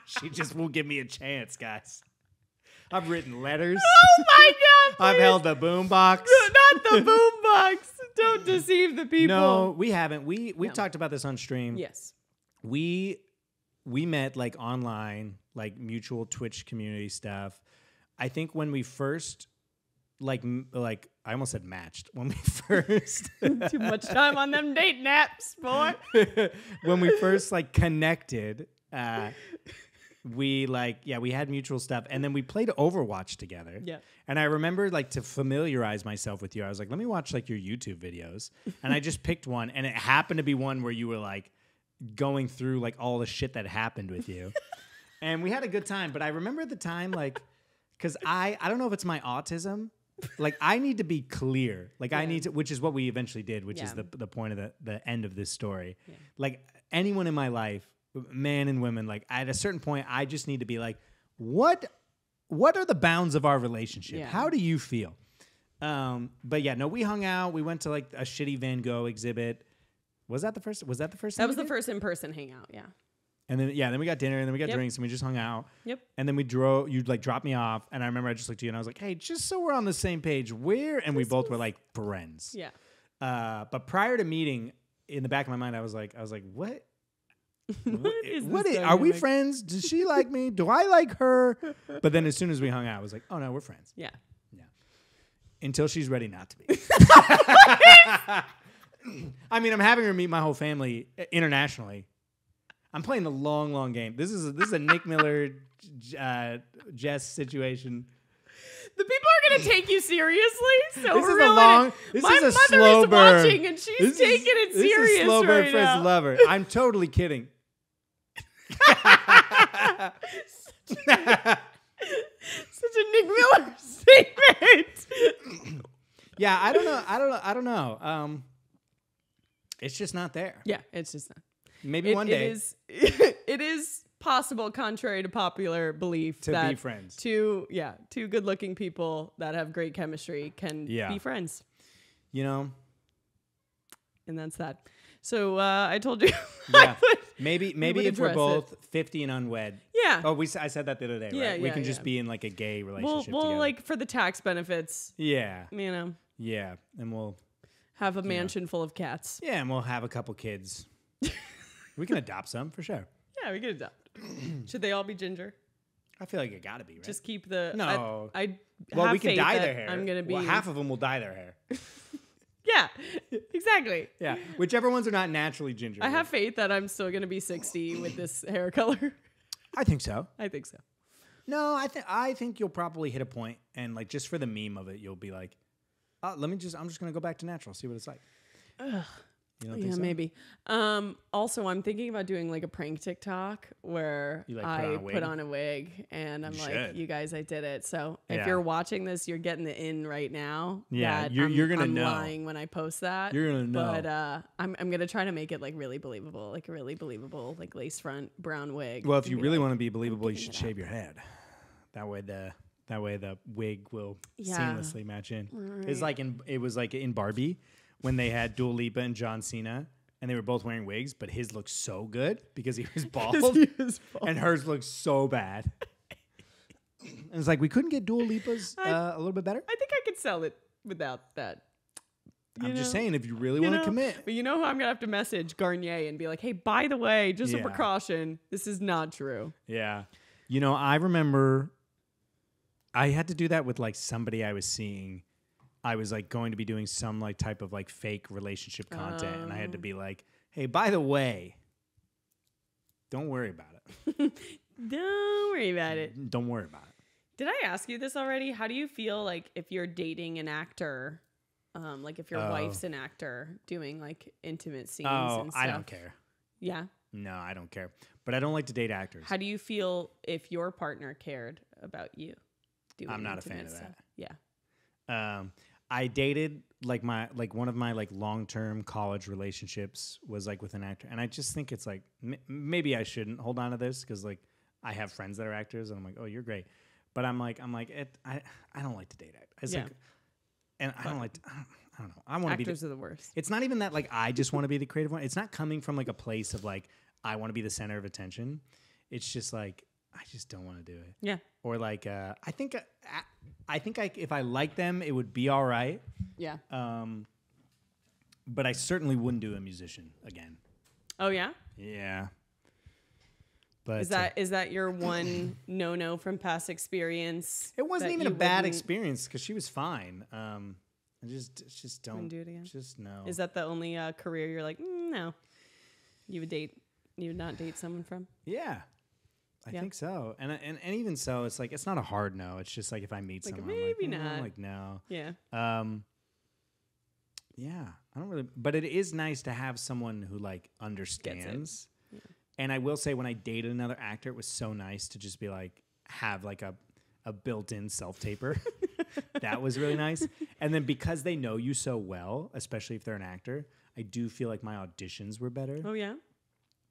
She just won't give me a chance, guys. I've written letters. Oh my god! Please. I've held the boombox. Not the boombox. Don't deceive the people. No, we haven't. We we've no. talked about this on stream. Yes. We we met like online, like mutual Twitch community stuff. I think when we first like like I almost said matched when we first too much time on them date naps, boy. When we first like connected, uh, we like yeah we had mutual stuff, and then we played Overwatch together. Yeah, and I remember like to familiarize myself with you, I was like, let me watch like your YouTube videos, and I just picked one, and it happened to be one where you were like going through like all the shit that happened with you, and we had a good time. But I remember at the time like because I I don't know if it's my autism. Like I need to be clear. Like yeah. I need to, which is what we eventually did, which yeah. is the the point of the the end of this story. Yeah. Like anyone in my life, man and women, like at a certain point, I just need to be like, what what are the bounds of our relationship? Yeah. How do you feel? Um, but yeah, no, we hung out. We went to like a shitty Van Gogh exhibit. Was that the first? Was that the first? That was the first in person hangout. Yeah. And then yeah, then we got dinner, and then we got yep. drinks, and we just hung out. Yep. And then we drove. You like dropped me off, and I remember I just looked at you, and I was like, "Hey, just so we're on the same page, where?" And we both were like friends. Yeah. Uh, but prior to meeting, in the back of my mind, I was like, I was like, "What? what is? What is, are we friends? Does she like me? Do I like her?" But then as soon as we hung out, I was like, "Oh no, we're friends." Yeah. Yeah. Until she's ready not to be. I mean, I'm having her meet my whole family internationally. I'm playing the long, long game. This is a, this is a Nick Miller, uh, Jess situation. The people are going to take you seriously. So this is a long. This my is a slow burn. My mother is watching, and she's this taking is, it serious right now. This is slow burn right first now. Lover. I'm totally kidding. Such a Nick Miller statement. Yeah, I don't know. I don't know. I don't know. Um, it's just not there. Yeah, it's just not. Maybe it, one day. It is, it is possible, contrary to popular belief, to that be friends. Two, yeah, two good-looking people that have great chemistry can yeah. be friends. You know, and that's that. So uh, I told you. Yeah. would, maybe maybe we if we're both it. fifty and unwed. Yeah. Oh, we I said that the other day. Right? Yeah, we yeah, can yeah. just be in like a gay relationship. Well, well like for the tax benefits. Yeah. You know. Yeah, and we'll have a mansion know. full of cats. Yeah, and we'll have a couple kids. We can adopt some for sure. Yeah, we can adopt. Should they all be ginger? I feel like it got to be, right? Just keep the... No. I, I well, we can dye their hair. I'm gonna be... Well, half of them will dye their hair. Yeah, exactly. Yeah, whichever ones are not naturally ginger. I have faith that I'm still going to be sixty with this hair color. I think so. I think so. No, I, th I think you'll probably hit a point, and like just for the meme of it, you'll be like, oh, let me just... I'm just going to go back to natural, see what it's like. Ugh. Yeah, so? Maybe. Um, also, I'm thinking about doing like a prank TikTok where like, I put on, put on a wig and I'm you like, should. you guys, I did it. So if yeah. you're watching this, you're getting the in right now. Yeah, you're, you're going to know. I'm lying when I post that. You're going to know. But uh, I'm, I'm going to try to make it like really believable, like a really believable, like lace front brown wig. Well, if you really like, want to be believable, you should shave your head. That way the... That way the wig will yeah. seamlessly match in. Right. It's like in, it was like in Barbie. When they had Dua Lipa and John Cena, and they were both wearing wigs, but his looked so good because he was bald, he was bald. And hers looked so bad. And it's like, we couldn't get Dua Lipa's I, uh, a little bit better? I think I could sell it. without that. You I'm know, just saying, if you really you want know, to commit. But you know who I'm going to have to message? Garnier, and be like, hey, by the way, just yeah. a precaution, this is not true. Yeah. You know, I remember I had to do that with like somebody I was seeing. I was like going to be doing some like type of like fake relationship content. Um. And I had to be like, hey, by the way, don't worry about it. Don't worry about it. Don't worry about it. Did I ask you this already? How do you feel like if you're dating an actor? Um, like if your oh. wife's an actor doing like intimate scenes oh, and stuff. I don't care. Yeah? No, I don't care. But I don't like to date actors. How do you feel if your partner cared about you doing I'm not a fan stuff? Of that. Yeah. Um, I dated like my like one of my like long-term college relationships was like with an actor. And I just think it's like m maybe I shouldn't hold on to this because like I have friends that are actors and I'm like, "Oh, you're great." But I'm like I'm like it, I I don't like to date actors. Yeah. Like, And but I don't like, to, I, don't, I don't know. I want to be. Actors are the worst. It's not even that, like, I just want to be the creative one. It's not coming from, like, a place of, like, I want to be the center of attention. It's just, like, I just don't want to do it. Yeah. Or, like, uh, I think, I, I think I, if I liked them, it would be all right. Yeah. Um, but I certainly wouldn't do a musician again. Oh, yeah? Yeah. But is that uh, is that your one no no from past experience? It wasn't even a bad experience because she was fine. Um, I just just don't do it again. Just no. Is that the only uh, career you're like mm, no? You would date? You would not date someone from? Yeah, I yeah. think so. And and and even so, it's like it's not a hard no. It's just like if I meet like someone, maybe I'm like, not. Mm, like no. Yeah. Um. Yeah, I don't really. But it is nice to have someone who like understands. And I will say when I dated another actor, it was so nice to just be like, have like a, a built-in self-taper. That was really nice. And then because they know you so well, especially if they're an actor, I do feel like my auditions were better. Oh, yeah?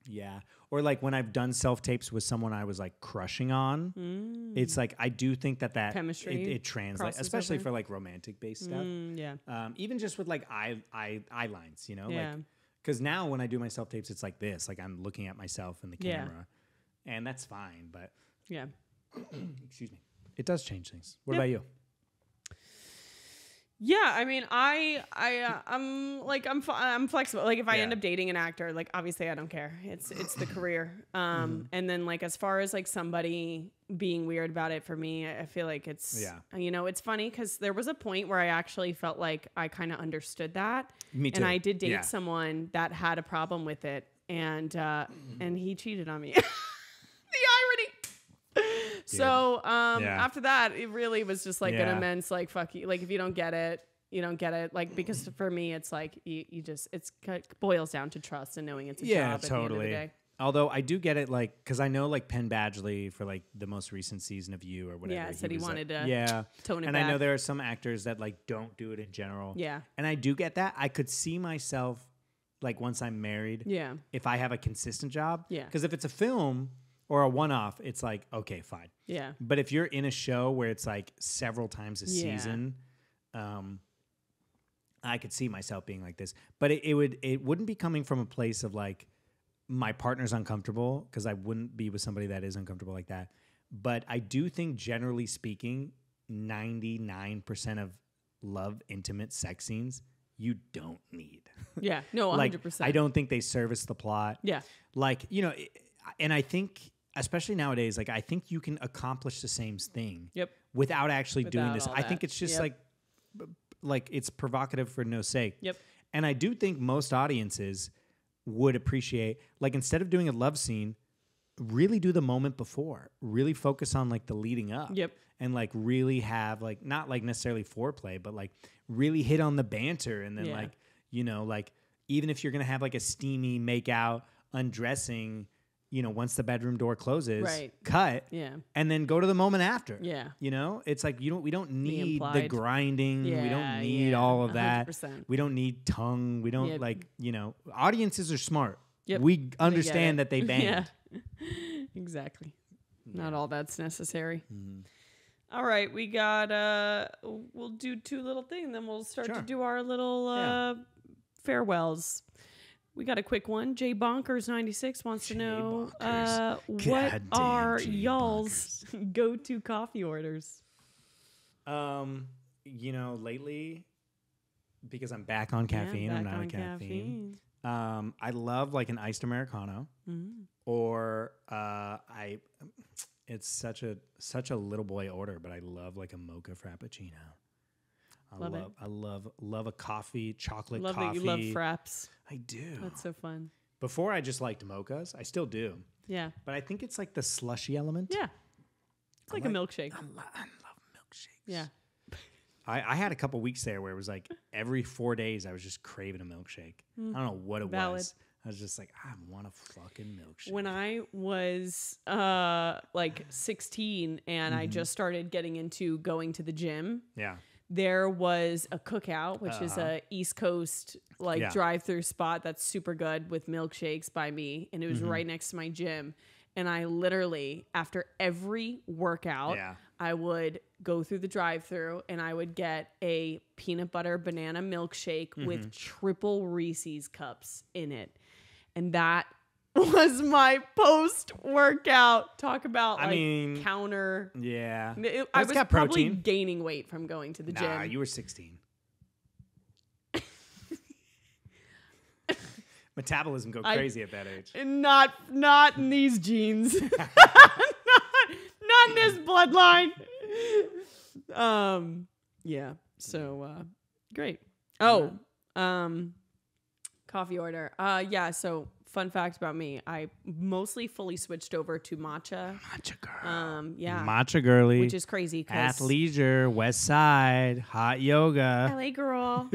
Yeah. Or like when I've done self-tapes with someone I was like crushing on, mm. it's like I do think that that chemistry it, it translates, especially over. For like romantic-based stuff. Mm, yeah. Um, even just with like eye, eye, eye lines, you know? Yeah. Like, because now when I do my self-tapes, it's like this. Like I'm looking at myself in the camera. Yeah. And that's fine, but... Yeah. Excuse me. It does change things. What yep. about you? Yeah, I mean, I, I, uh, I'm like, I'm, I'm flexible. Like if I yeah. end up dating an actor, like obviously I don't care. It's, it's the career. Um, mm-hmm. And then like, as far as like somebody being weird about it for me, I feel like it's, yeah. you know, it's funny because there was a point where I actually felt like I kind of understood that. Me too. And I did date yeah. someone that had a problem with it and, uh, mm-hmm. and he cheated on me. So um, yeah. after that, it really was just like yeah. an immense, like, fuck you. Like, if you don't get it, you don't get it. Like, because for me, it's like you, you just, it's, it boils down to trust and knowing it's a yeah, job totally. At the end of the day. Although I do get it, like, because I know, like, Penn Badgley for, like, the most recent season of You or whatever. Yeah, said he, he wanted like, to yeah. tone it and back. And I know there are some actors that, like, don't do it in general. Yeah. And I do get that. I could see myself, like, once I'm married. Yeah. If I have a consistent job. Yeah. Because if it's a film... or a one-off, it's like, okay, fine. Yeah. But if you're in a show where it's like several times a yeah. season, um, I could see myself being like this. But it, it would it wouldn't be coming from a place of like my partner's uncomfortable because I wouldn't be with somebody that is uncomfortable like that. But I do think, generally speaking, ninety-nine percent of love, intimate sex scenes you don't need. Yeah. No, one hundred percent. Like, I don't think they service the plot. Yeah. Like, you know, it, and I think. Especially nowadays, like I think you can accomplish the same thing yep. without actually without doing this. I that. think it's just yep. like, b like it's provocative for no sake. Yep. And I do think most audiences would appreciate, like instead of doing a love scene, really do the moment before. Really focus on like the leading up. Yep. And like really have like, not like necessarily foreplay, but like really hit on the banter. And then yeah. like, you know, like even if you're going to have like a steamy make out, undressing, you know, once the bedroom door closes, right. cut, yeah. and then go to the moment after. Yeah. You know, it's like, you don't, we don't need the, the grinding. Yeah, we don't need yeah, all of that. one hundred percent. We don't need tongue. We don't yep. like, you know, audiences are smart. Yep. We understand they that they banged. Yeah. Exactly. Yeah. Not all that's necessary. Mm-hmm. All right. We got, uh, we'll do two little things. Then we'll start sure. to do our little, uh, yeah. farewells. We got a quick one. Jay Bonkers ninety-six wants Jay to know uh, what are y'all's go-to coffee orders? Um, you know, lately, because I'm back on caffeine, yeah, back I'm not on, on caffeine. caffeine. Um, I love like an iced Americano, mm-hmm. or uh, I. It's such a such a little boy order, but I love like a mocha frappuccino. I love, love it. I love love a coffee, chocolate love coffee. Love that you love fraps. I do. That's so fun. Before I just liked mochas. I still do. Yeah. But I think it's like the slushy element. Yeah. It's like, like a milkshake. I, lo- I love milkshakes. Yeah. I, I had a couple weeks there where it was like every four days I was just craving a milkshake. Mm. I don't know what it Valid. was. I was just like, I want a fucking milkshake. When I was uh, like sixteen and mm-hmm. I just started getting into going to the gym. Yeah. There was a Cookout, which uh-huh. is a East Coast like yeah. drive-through spot that's super good with milkshakes by me, and it was mm-hmm. right next to my gym. And I literally, after every workout, yeah. I would go through the drive-through and I would get a peanut butter banana milkshake mm-hmm. with triple Reese's cups in it, and that was my post-workout. Talk about I like mean, counter. Yeah. It, I was probably protein. gaining weight from going to the nah, gym. Nah, you were sixteen. Metabolism go crazy I, at that age. Not not in these genes. not, not in this bloodline. Um, yeah. So uh, great. Oh, um, coffee order. Uh, yeah, so fun fact about me, I mostly fully switched over to matcha. Matcha girl. Um, yeah. Matcha girly. Which is crazy. Athleisure, West Side, hot yoga. L A girl.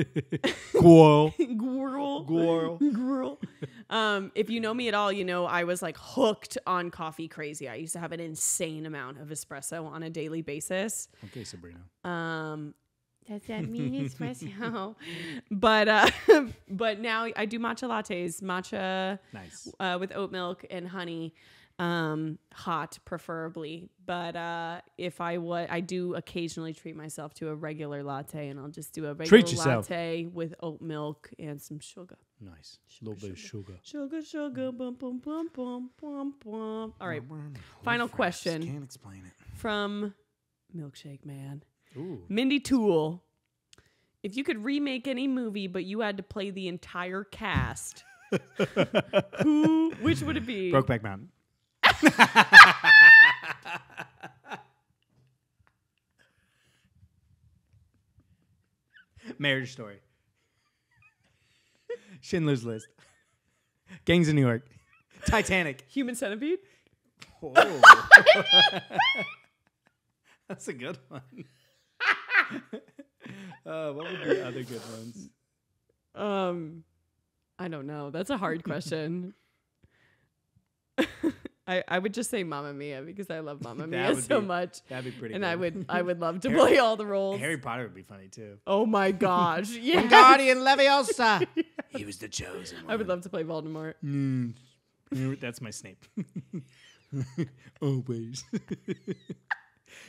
Girl. Girl. Girl. Girl. Um, if you know me at all, you know I was like hooked on coffee crazy. I used to have an insane amount of espresso on a daily basis. Okay, Sabrina. Um, does that mean espresso? But uh, but now I do matcha lattes, matcha nice. uh, with oat milk and honey, um, hot preferably. But uh, if I would, I do occasionally treat myself to a regular latte, and I'll just do a regular latte with oat milk and some sugar. Nice, a little bit of sugar. Sugar, sugar, bum, bum, bum, bum, bum, bum. All right, final question. Can't explain it. From Milkshake Man. Ooh. Mindy Toole, if you could remake any movie, but you had to play the entire cast, who, which would it be? Brokeback Mountain. Marriage Story. Schindler's List. Gangs of New York. Titanic. Human Centipede. Oh. That's a good one. uh, what would be other good ones? Um, I don't know. That's a hard question. I I would just say Mamma Mia because I love Mamma Mia so be, much. That'd be pretty. And good. I would I would love to Harry, play all the roles. Harry Potter would be funny too. Oh my gosh! Yes. Wingardium Leviosa. He was the chosen one. I would love to play Voldemort. Mm. That's my Snape. Always.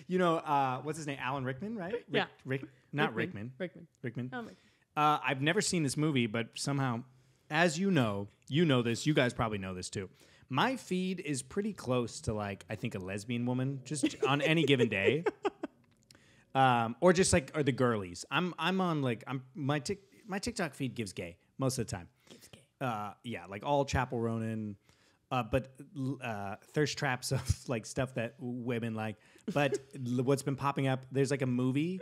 You know, uh, what's his name? Alan Rickman, right? Rick, yeah. Rick, not Rickman. Rickman. Rickman. Rickman. Oh uh, I've never seen this movie, but somehow, as you know, you know this. You guys probably know this too. My feed is pretty close to like, I think a lesbian woman just on any given day. Um, or just like, or the girlies. I'm I'm on like, I'm my tic, my TikTok feed gives gay most of the time. Gives gay. Uh, yeah, like all Chappell Ronan. Uh, but uh, thirst traps of like stuff that women like. But what's been popping up? There's like a movie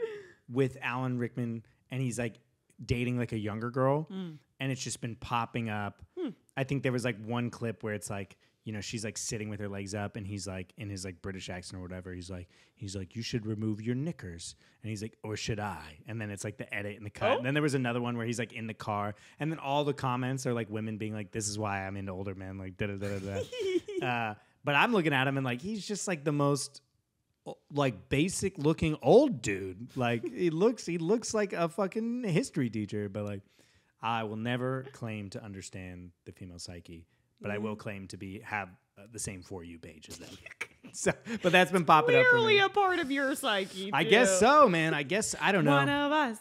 with Alan Rickman, and he's like dating like a younger girl, mm. and it's just been popping up. Mm. I think there was like one clip where it's like, you know, she's like sitting with her legs up, and he's like in his like British accent or whatever. He's like, he's like, you should remove your knickers, and he's like, or should I? And then it's like the edit and the cut. Oh. And then there was another one where he's like in the car, and then all the comments are like women being like, this is why I'm into older men, like da da da da da. Uh, but I'm looking at him and like he's just like the most. Like basic looking old dude. Like he looks, he looks like a fucking history teacher. But like, I will never claim to understand the female psyche, but mm-hmm. I will claim to be have uh, the same For You page as them. So, but that's been popping up. Clearly a part of your psyche. I too. guess so, man. I guess I don't know. One of us.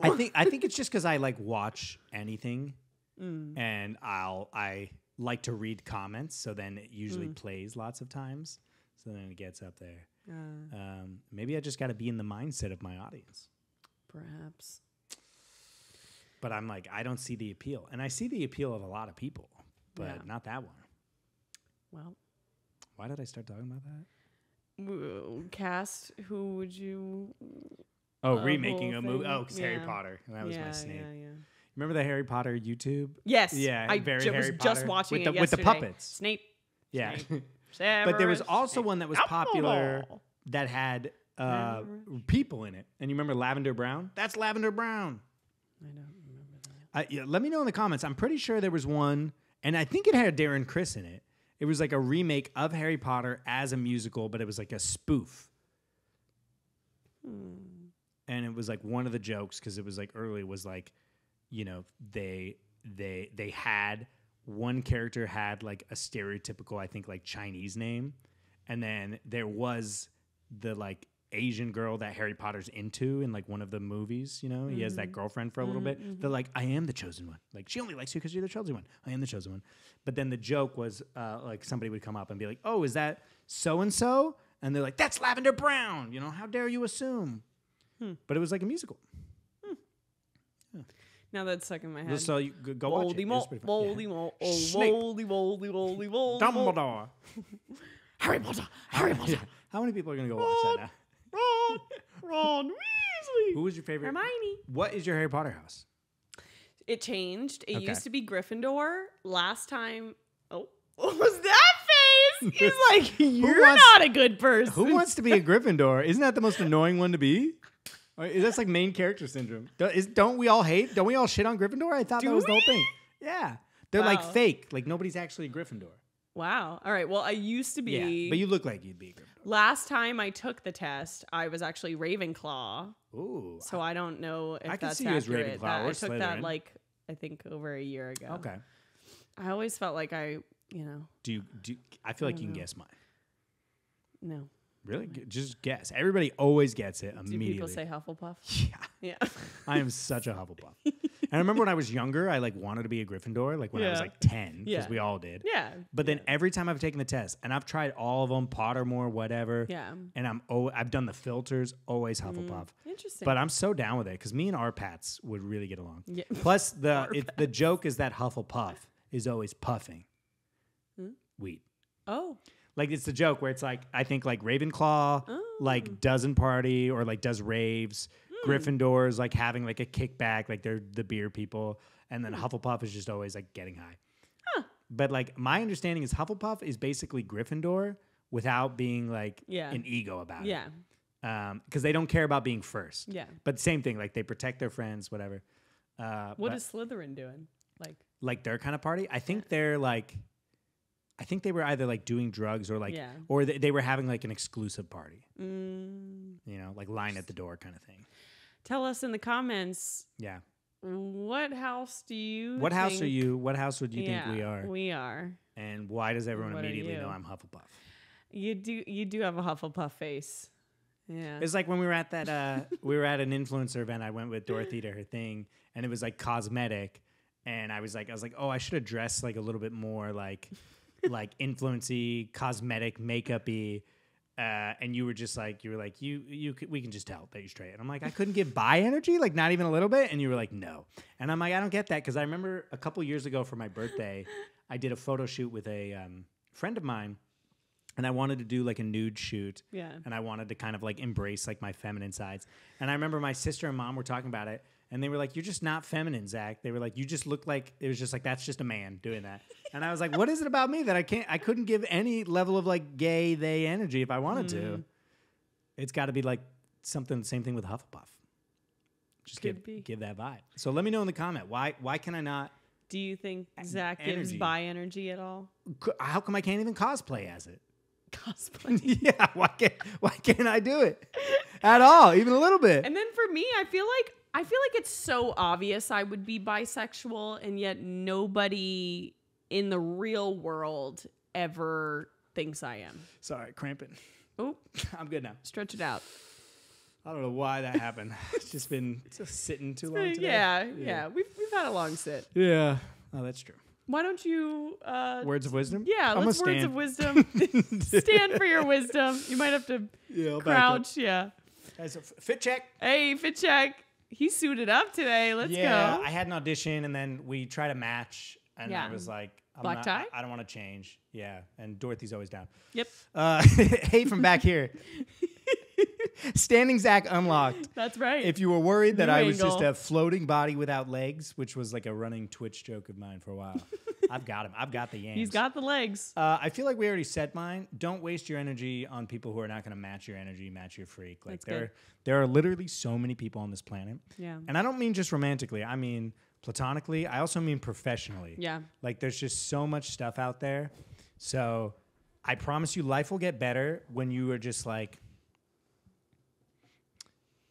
I think I think it's just because I like watch anything, mm. and I'll I like to read comments. So then it usually mm. plays lots of times. So then it gets up there. Uh, um, maybe I just got to be in the mindset of my audience. perhaps. But I'm like, I don't see the appeal. And I see the appeal of a lot of people, but yeah. not that one. Well. Why did I start talking about that? Cast, who would you... Oh, a remaking a movie. Oh, because yeah. Harry Potter. That was yeah, my snake. Yeah, yeah. Remember the Harry Potter YouTube? Yes. Yeah, I very ju- Harry was Potter. Just watching with the, it yesterday. With the puppets. Snape. Yeah. Snape. But there was also Snape. One that was popular oh. that had uh, people in it. And you remember Lavender Brown? That's Lavender Brown. I don't remember that. Uh, yeah, let me know in the comments. I'm pretty sure there was one, and I think it had Darren Criss in it. It was like a remake of Harry Potter as a musical, but it was like a spoof. Hmm. And it was like one of the jokes, because it was like early, was like, you know, they they they had one character had like a stereotypical, I think, like Chinese name. And then there was the like Asian girl that Harry Potter's into in like one of the movies, you know, mm-hmm. he has that girlfriend for a little mm-hmm. bit. They're like, I am the chosen one. Like, she only likes you because you're the chosen one. I am the chosen one. But then the joke was uh, like somebody would come up and be like, oh, is that so-and-so? And they're like, that's Lavender Brown. You know, how dare you assume? Hmm. But it was like a musical. Hmm. Yeah. Now that's stuck in my head. So you go, go watch it. Mo- moldy, yeah. mo- oh, Snape. Moldy, moldy, moldy, moldy, Dumbledore. Harry Potter. Harry Potter. How many people are going to go Ron, watch that now? Ron, Ron Weasley. Who was your favorite? Hermione. What is your Harry Potter house? It changed. It okay. used to be Gryffindor. Last time. Oh, what was that? He's like, you're wants, not a good person. Who wants to be a Gryffindor? Isn't that the most annoying one to be? That's like main character syndrome. Don't, is, don't we all hate? Don't we all shit on Gryffindor? I thought Do that was we? The whole thing. Yeah. They're wow. like fake. Like nobody's actually a Gryffindor. Wow. All right. Well, I used to be. Yeah, but you look like you'd be a Gryffindor. Last time I took the test, I was actually Ravenclaw. Ooh. So I, I don't know if I that's can see accurate. You as Ravenclaw that, or I took Slytherin. That like, I think over a year ago. Okay. I always felt like I... You know, do you, do I feel I like you can know. Guess mine? No, really, just guess. Everybody always gets it immediately. Do people say Hufflepuff? Yeah, yeah. I am such a Hufflepuff. And I remember when I was younger, I like wanted to be a Gryffindor, like when yeah. I was like ten, because yeah. we all did. Yeah. But then yeah. every time I've taken the test, and I've tried all of them, Pottermore, whatever. Yeah. And I'm oh, I've done the filters, always Hufflepuff. Mm. Interesting. But I'm so down with it because me and our Pats would really get along. Yeah. Plus the it, the joke is that Hufflepuff is always puffing. Weed. Oh. Like it's the joke where it's like, I think like Ravenclaw oh. like doesn't party or like does raves. Mm. Gryffindor is like having like a kickback, like they're the beer people. And then mm. Hufflepuff is just always like getting high. Huh. But like my understanding is Hufflepuff is basically Gryffindor without being like yeah. an ego about yeah. it. Yeah. Um, because they don't care about being first. Yeah. But same thing, like they protect their friends, whatever. Uh, what is Slytherin doing? Like Like their kind of party? I think yeah. they're like I think they were either like doing drugs or like, yeah. or they, they were having like an exclusive party, mm. you know, like line at the door kind of thing. Tell us in the comments. Yeah. What house do you, what think house are you, what house would you yeah, think we are? We are. And why does everyone what immediately know I'm Hufflepuff? You do, you do have a Hufflepuff face. Yeah. It's like when we were at that, uh, we were at an influencer event. I went with Dorothy to her thing and it was like cosmetic. And I was like, I was like, oh, I should have dressed like a little bit more like, like influency, cosmetic, makeup-y, uh, and you were just like, you were like, you, you, we can just tell that you're straight. And I'm like, I couldn't give bi energy, like not even a little bit. And you were like, no. And I'm like, I don't get that because I remember a couple years ago for my birthday, I did a photo shoot with a um, friend of mine, and I wanted to do like a nude shoot. Yeah. And I wanted to kind of like embrace like my feminine sides. And I remember my sister and mom were talking about it. And they were like, you're just not feminine, Zach. They were like, you just look like, it was just like, that's just a man doing that. And I was like, what is it about me that I can't, I couldn't give any level of like gay, they energy if I wanted mm. to. It's got to be like something, same thing with Hufflepuff. Just give, give that vibe. So let me know in the comment, why Why can I not? Do you think Zach energy? Gives bi energy at all? How come I can't even cosplay as it? Cosplay? Yeah, why can't, why can't I do it at all, even a little bit? And then for me, I feel like, I feel like it's so obvious I would be bisexual, and yet nobody in the real world ever thinks I am. Sorry, cramping. Oh, I'm good now. Stretch it out. I don't know why that happened. It's just been just sitting too long today. Yeah, yeah, yeah. We've we've had a long sit. Yeah. Oh, that's true. Why don't you... Uh, words of wisdom? Yeah, I'm let's words stand. Of wisdom. Stand for your wisdom. You might have to yeah, crouch. Yeah. That's a fit check. Hey, fit check. he suited up today. Let's yeah, go. Yeah, I had an audition, and then we tried to match, and yeah. I was like, I'm Black not, tie? I don't want to change. Yeah, and Dorothy's always down. Yep. Uh, hey, from back here. Standing Zach unlocked. That's right. If you were worried that New I was angle. just a floating body without legs, which was like a running Twitch joke of mine for a while. I've got him. I've got the yams. He's got the legs. Uh, I feel like we already said mine. Don't waste your energy on people who are not going to match your energy, match your freak. Like That's there, good. there are literally so many people on this planet. Yeah. And I don't mean just romantically. I mean platonically. I also mean professionally. Yeah. Like there's just so much stuff out there. So I promise you, life will get better when you are just like,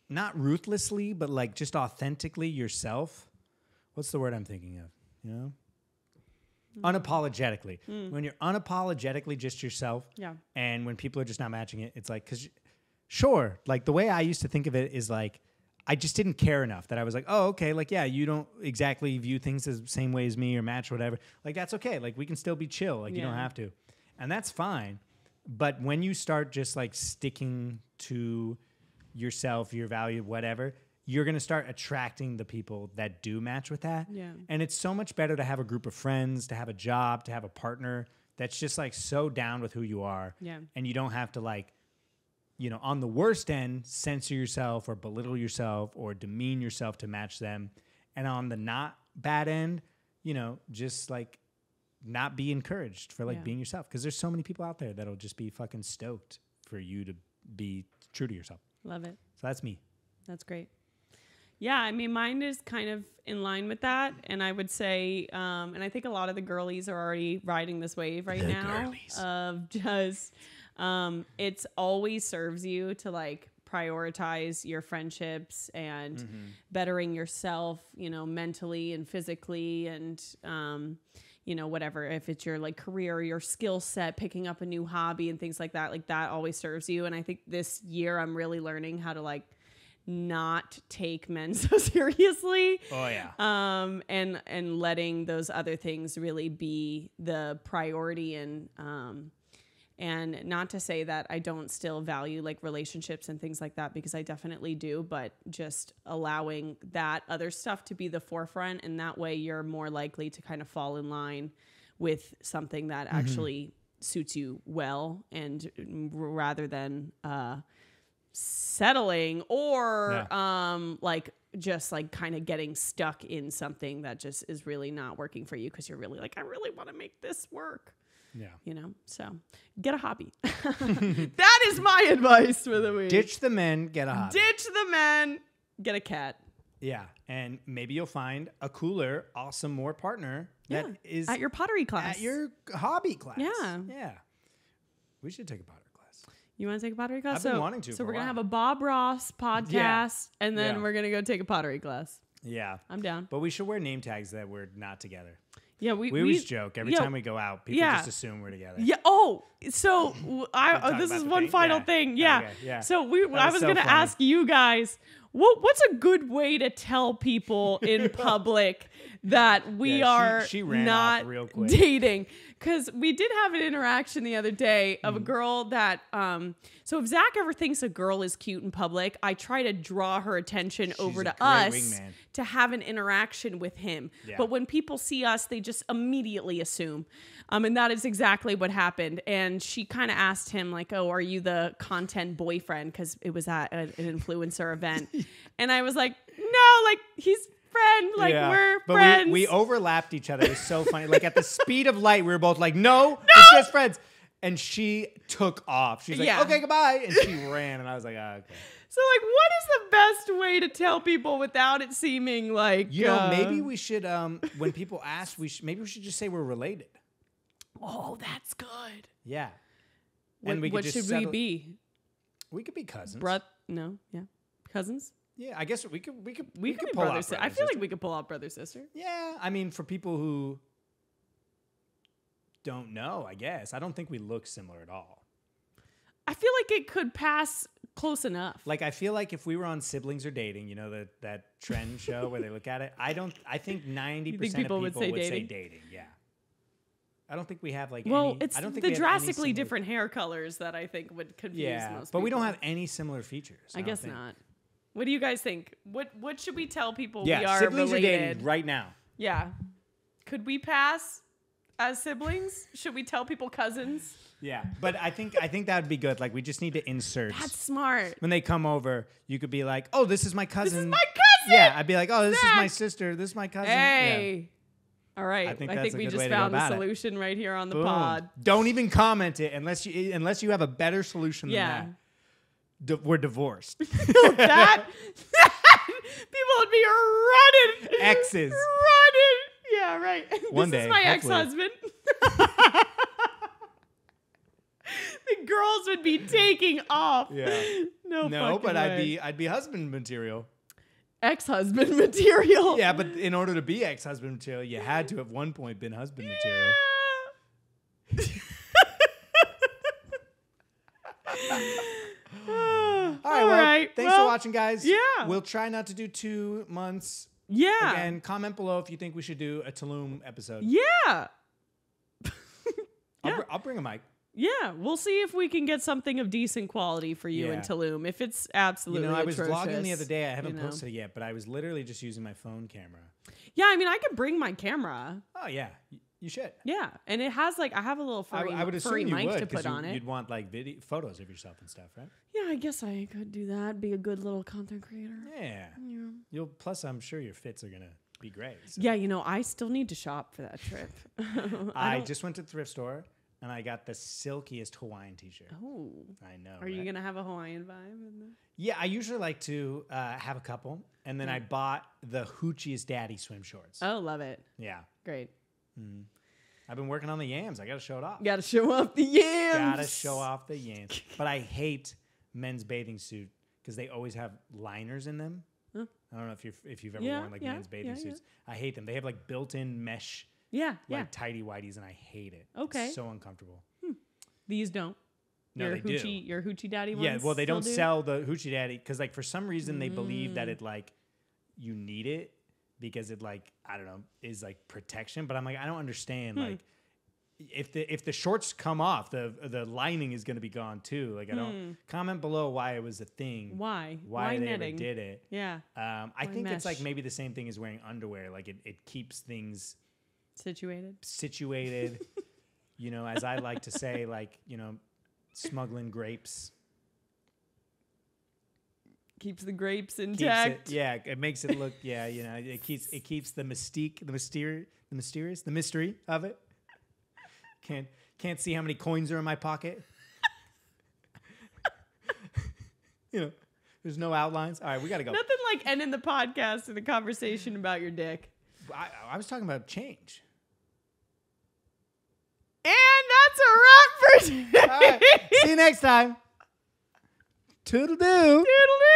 not ruthlessly, but like just authentically yourself. What's the word I'm thinking of? You know? Mm. Unapologetically. Mm. When you're unapologetically just yourself. Yeah. And when people are just not matching it, it's like, because sure, like the way I used to think of it is like, I just didn't care enough that I was like, oh, okay, like, yeah, you don't exactly view things the same way as me or match whatever. Like, that's okay. Like, we can still be chill. Like, yeah. you don't have to. And that's fine. But when you start just like sticking to yourself, your value, whatever, you're going to start attracting the people that do match with that. Yeah. And it's so much better to have a group of friends, to have a job, to have a partner that's just like so down with who you are. Yeah. And you don't have to like, you know, on the worst end, censor yourself or belittle yourself or demean yourself to match them. And on the not bad end, you know, just like not be encouraged for like yeah. being yourself. Because there's so many people out there that'll just be fucking stoked for you to be true to yourself. Love it. So that's me. That's great. Yeah, I mean, mine is kind of in line with that. And I would say, um, and I think a lot of the girlies are already riding this wave right the now girlies. of just, um, it's always serves you to like prioritize your friendships and mm-hmm. bettering yourself, you know, mentally and physically and, um, you know, whatever, if it's your like career, your skill set, picking up a new hobby and things like that, like that always serves you. And I think this year I'm really learning how to like, not take men so seriously. Oh yeah. Um, and, and letting those other things really be the priority. And, um, and not to say that I don't still value like relationships and things like that, because I definitely do, but just allowing that other stuff to be the forefront. And that way you're more likely to kind of fall in line with something that mm-hmm. actually suits you well. And rather than, uh, settling or yeah. um like just like kind of getting stuck in something that just is really not working for you because you're really like, I really want to make this work. Yeah. You know, so get a hobby. That is my advice for the week. Ditch the men, get a hobby. Ditch the men, get a cat. Yeah. And maybe you'll find a cooler, awesome more partner that yeah. is at your pottery class. At your hobby class. Yeah. Yeah. We should take a pottery. You want to take a pottery class? I've been so, wanting to. So we're going to have a Bob Ross podcast, yeah. and then yeah. we're going to go take a pottery class. Yeah. I'm down. But we should wear name tags that we're not together. Yeah, we, we, we always joke. Every yeah, time we go out, people yeah. just assume we're together. Yeah. Oh, so I, oh, this is one thing. final yeah. thing. Yeah. Okay, yeah. So we, was I was so going to ask you guys, what, what's a good way to tell people in public that we yeah, are she, she ran not off real quick. dating? Because we did have an interaction the other day of mm. a girl that, um, so if Zach ever thinks a girl is cute in public, I try to draw her attention She's over to us wingman. to have an interaction with him. Yeah. But when people see us, they just immediately assume. Um, and that is exactly what happened. And she kind of asked him like, oh, are you the content boyfriend? Because it was at an influencer event. And I was like, no, like he's... friend like yeah. we're but friends we, we overlapped each other. It was so funny. Like at the speed of light we were both like no, no! it's just friends, and she took off. She's like yeah. okay, goodbye, and she ran, and I was like oh, okay. So like what is the best way to tell people without it seeming like you uh, know maybe we should um when people ask we should maybe we should just say we're related. Oh, that's good. Yeah. What, and we what could just should settle. we be we could be cousins. Bro no yeah cousins. Yeah, I guess we could we could we, we could pull brother, out. Brother, I feel sister. like we could pull out brother sister. Yeah, I mean for people who don't know, I guess I don't think we look similar at all. I feel like it could pass close enough. Like I feel like if we were on Siblings Are Dating, you know that that trend show where they look at it. I don't. I think ninety percent of people would, say, would dating? say dating. Yeah. I don't think we have like well, any, it's I don't think the drastically different hair colors that I think would confuse yeah, most people. But we don't have any similar features. I, I guess not. What do you guys think? What what should we tell people yeah, we are siblings related? Are dating right now. Yeah. Could we pass as siblings? Should we tell people cousins? Yeah, but I think I think that would be good. Like, we just need to insert. That's smart. When they come over, you could be like, oh, this is my cousin. This is my cousin! Yeah, I'd be like, oh, this Zach. is my sister. This is my cousin. Hey. Yeah. All right. I think, I think we just found the solution it. right here on the Boom. pod. Don't even comment it unless you, unless you have a better solution than yeah. that. D- we're divorced. that, that people would be running. Exes. Running. Yeah, right. One this day, is my hopefully. ex-husband. The girls would be taking off. Yeah. No, no, but way. I'd be I'd be husband material. Ex-husband material. Yeah, but in order to be ex-husband material, you had to at one point been husband yeah. material. All right, All well, right. Thanks well, for watching, guys. Yeah. We'll try not to do two months. Yeah. Again, comment below if you think we should do a Tulum episode. Yeah. yeah. I'll, br I'll bring a mic. Yeah. We'll see if we can get something of decent quality for you yeah. in Tulum. If it's absolutely You know, I was atrocious. vlogging the other day. I haven't you know. posted it yet, but I was literally just using my phone camera. Yeah. I mean, I could bring my camera. Oh, yeah. You should. Yeah, and it has like I have a little furry, I, I would furry mic would, to put you, on it. You'd want like video photos of yourself and stuff, right? Yeah, I guess I could do that. Be a good little content creator. Yeah. yeah. You'll. Plus, I'm sure your fits are gonna be great. So. Yeah, you know, I still need to shop for that trip. I, I just went to the thrift store and I got the silkiest Hawaiian T-shirt. Oh, I know. Are right? you gonna have a Hawaiian vibe? In the yeah, I usually like to uh, have a couple, and then mm. I bought the Hoochiest Daddy swim shorts. Oh, love it. Yeah. Great. Mm. I've been working on the yams. I gotta show it off. Gotta show off the yams. Gotta show off the yams. But I hate men's bathing suit because they always have liners in them. Huh? I don't know if you've if you've ever yeah, worn like yeah, men's bathing yeah, suits. Yeah. I hate them. They have like built-in mesh. Yeah, like yeah. tidy whities, and I hate it. Okay, it's so uncomfortable. Hmm. These don't. No, your they hoochie, do. Your hoochie daddy ones. Yeah, well, they don't do? sell the hoochie daddy because like for some reason mm. they believe that it like you need it. Because it like, I don't know, is like protection. But I'm like, I don't understand. Hmm. Like if the if the shorts come off, the the lining is going to be gone too. Like I don't hmm. comment below why it was a thing. Why? Why, why they ever did it. Yeah. Um, I why think mesh? It's like maybe the same thing as wearing underwear. Like it, it keeps things situated. Situated. You know, as I like to say, like, you know, smuggling grapes. Keeps the grapes intact. Keeps it, yeah, it makes it look. Yeah, you know, it keeps it keeps the mystique, the mysterious, the mysterious, the mystery of it. Can't can't see how many coins are in my pocket. You know, there's no outlines. All right, we gotta go. Nothing like ending the podcast with a conversation about your dick. I, I was talking about change. And that's a wrap for today. All right, see you next time. Toodle-doo. Toodle-doo.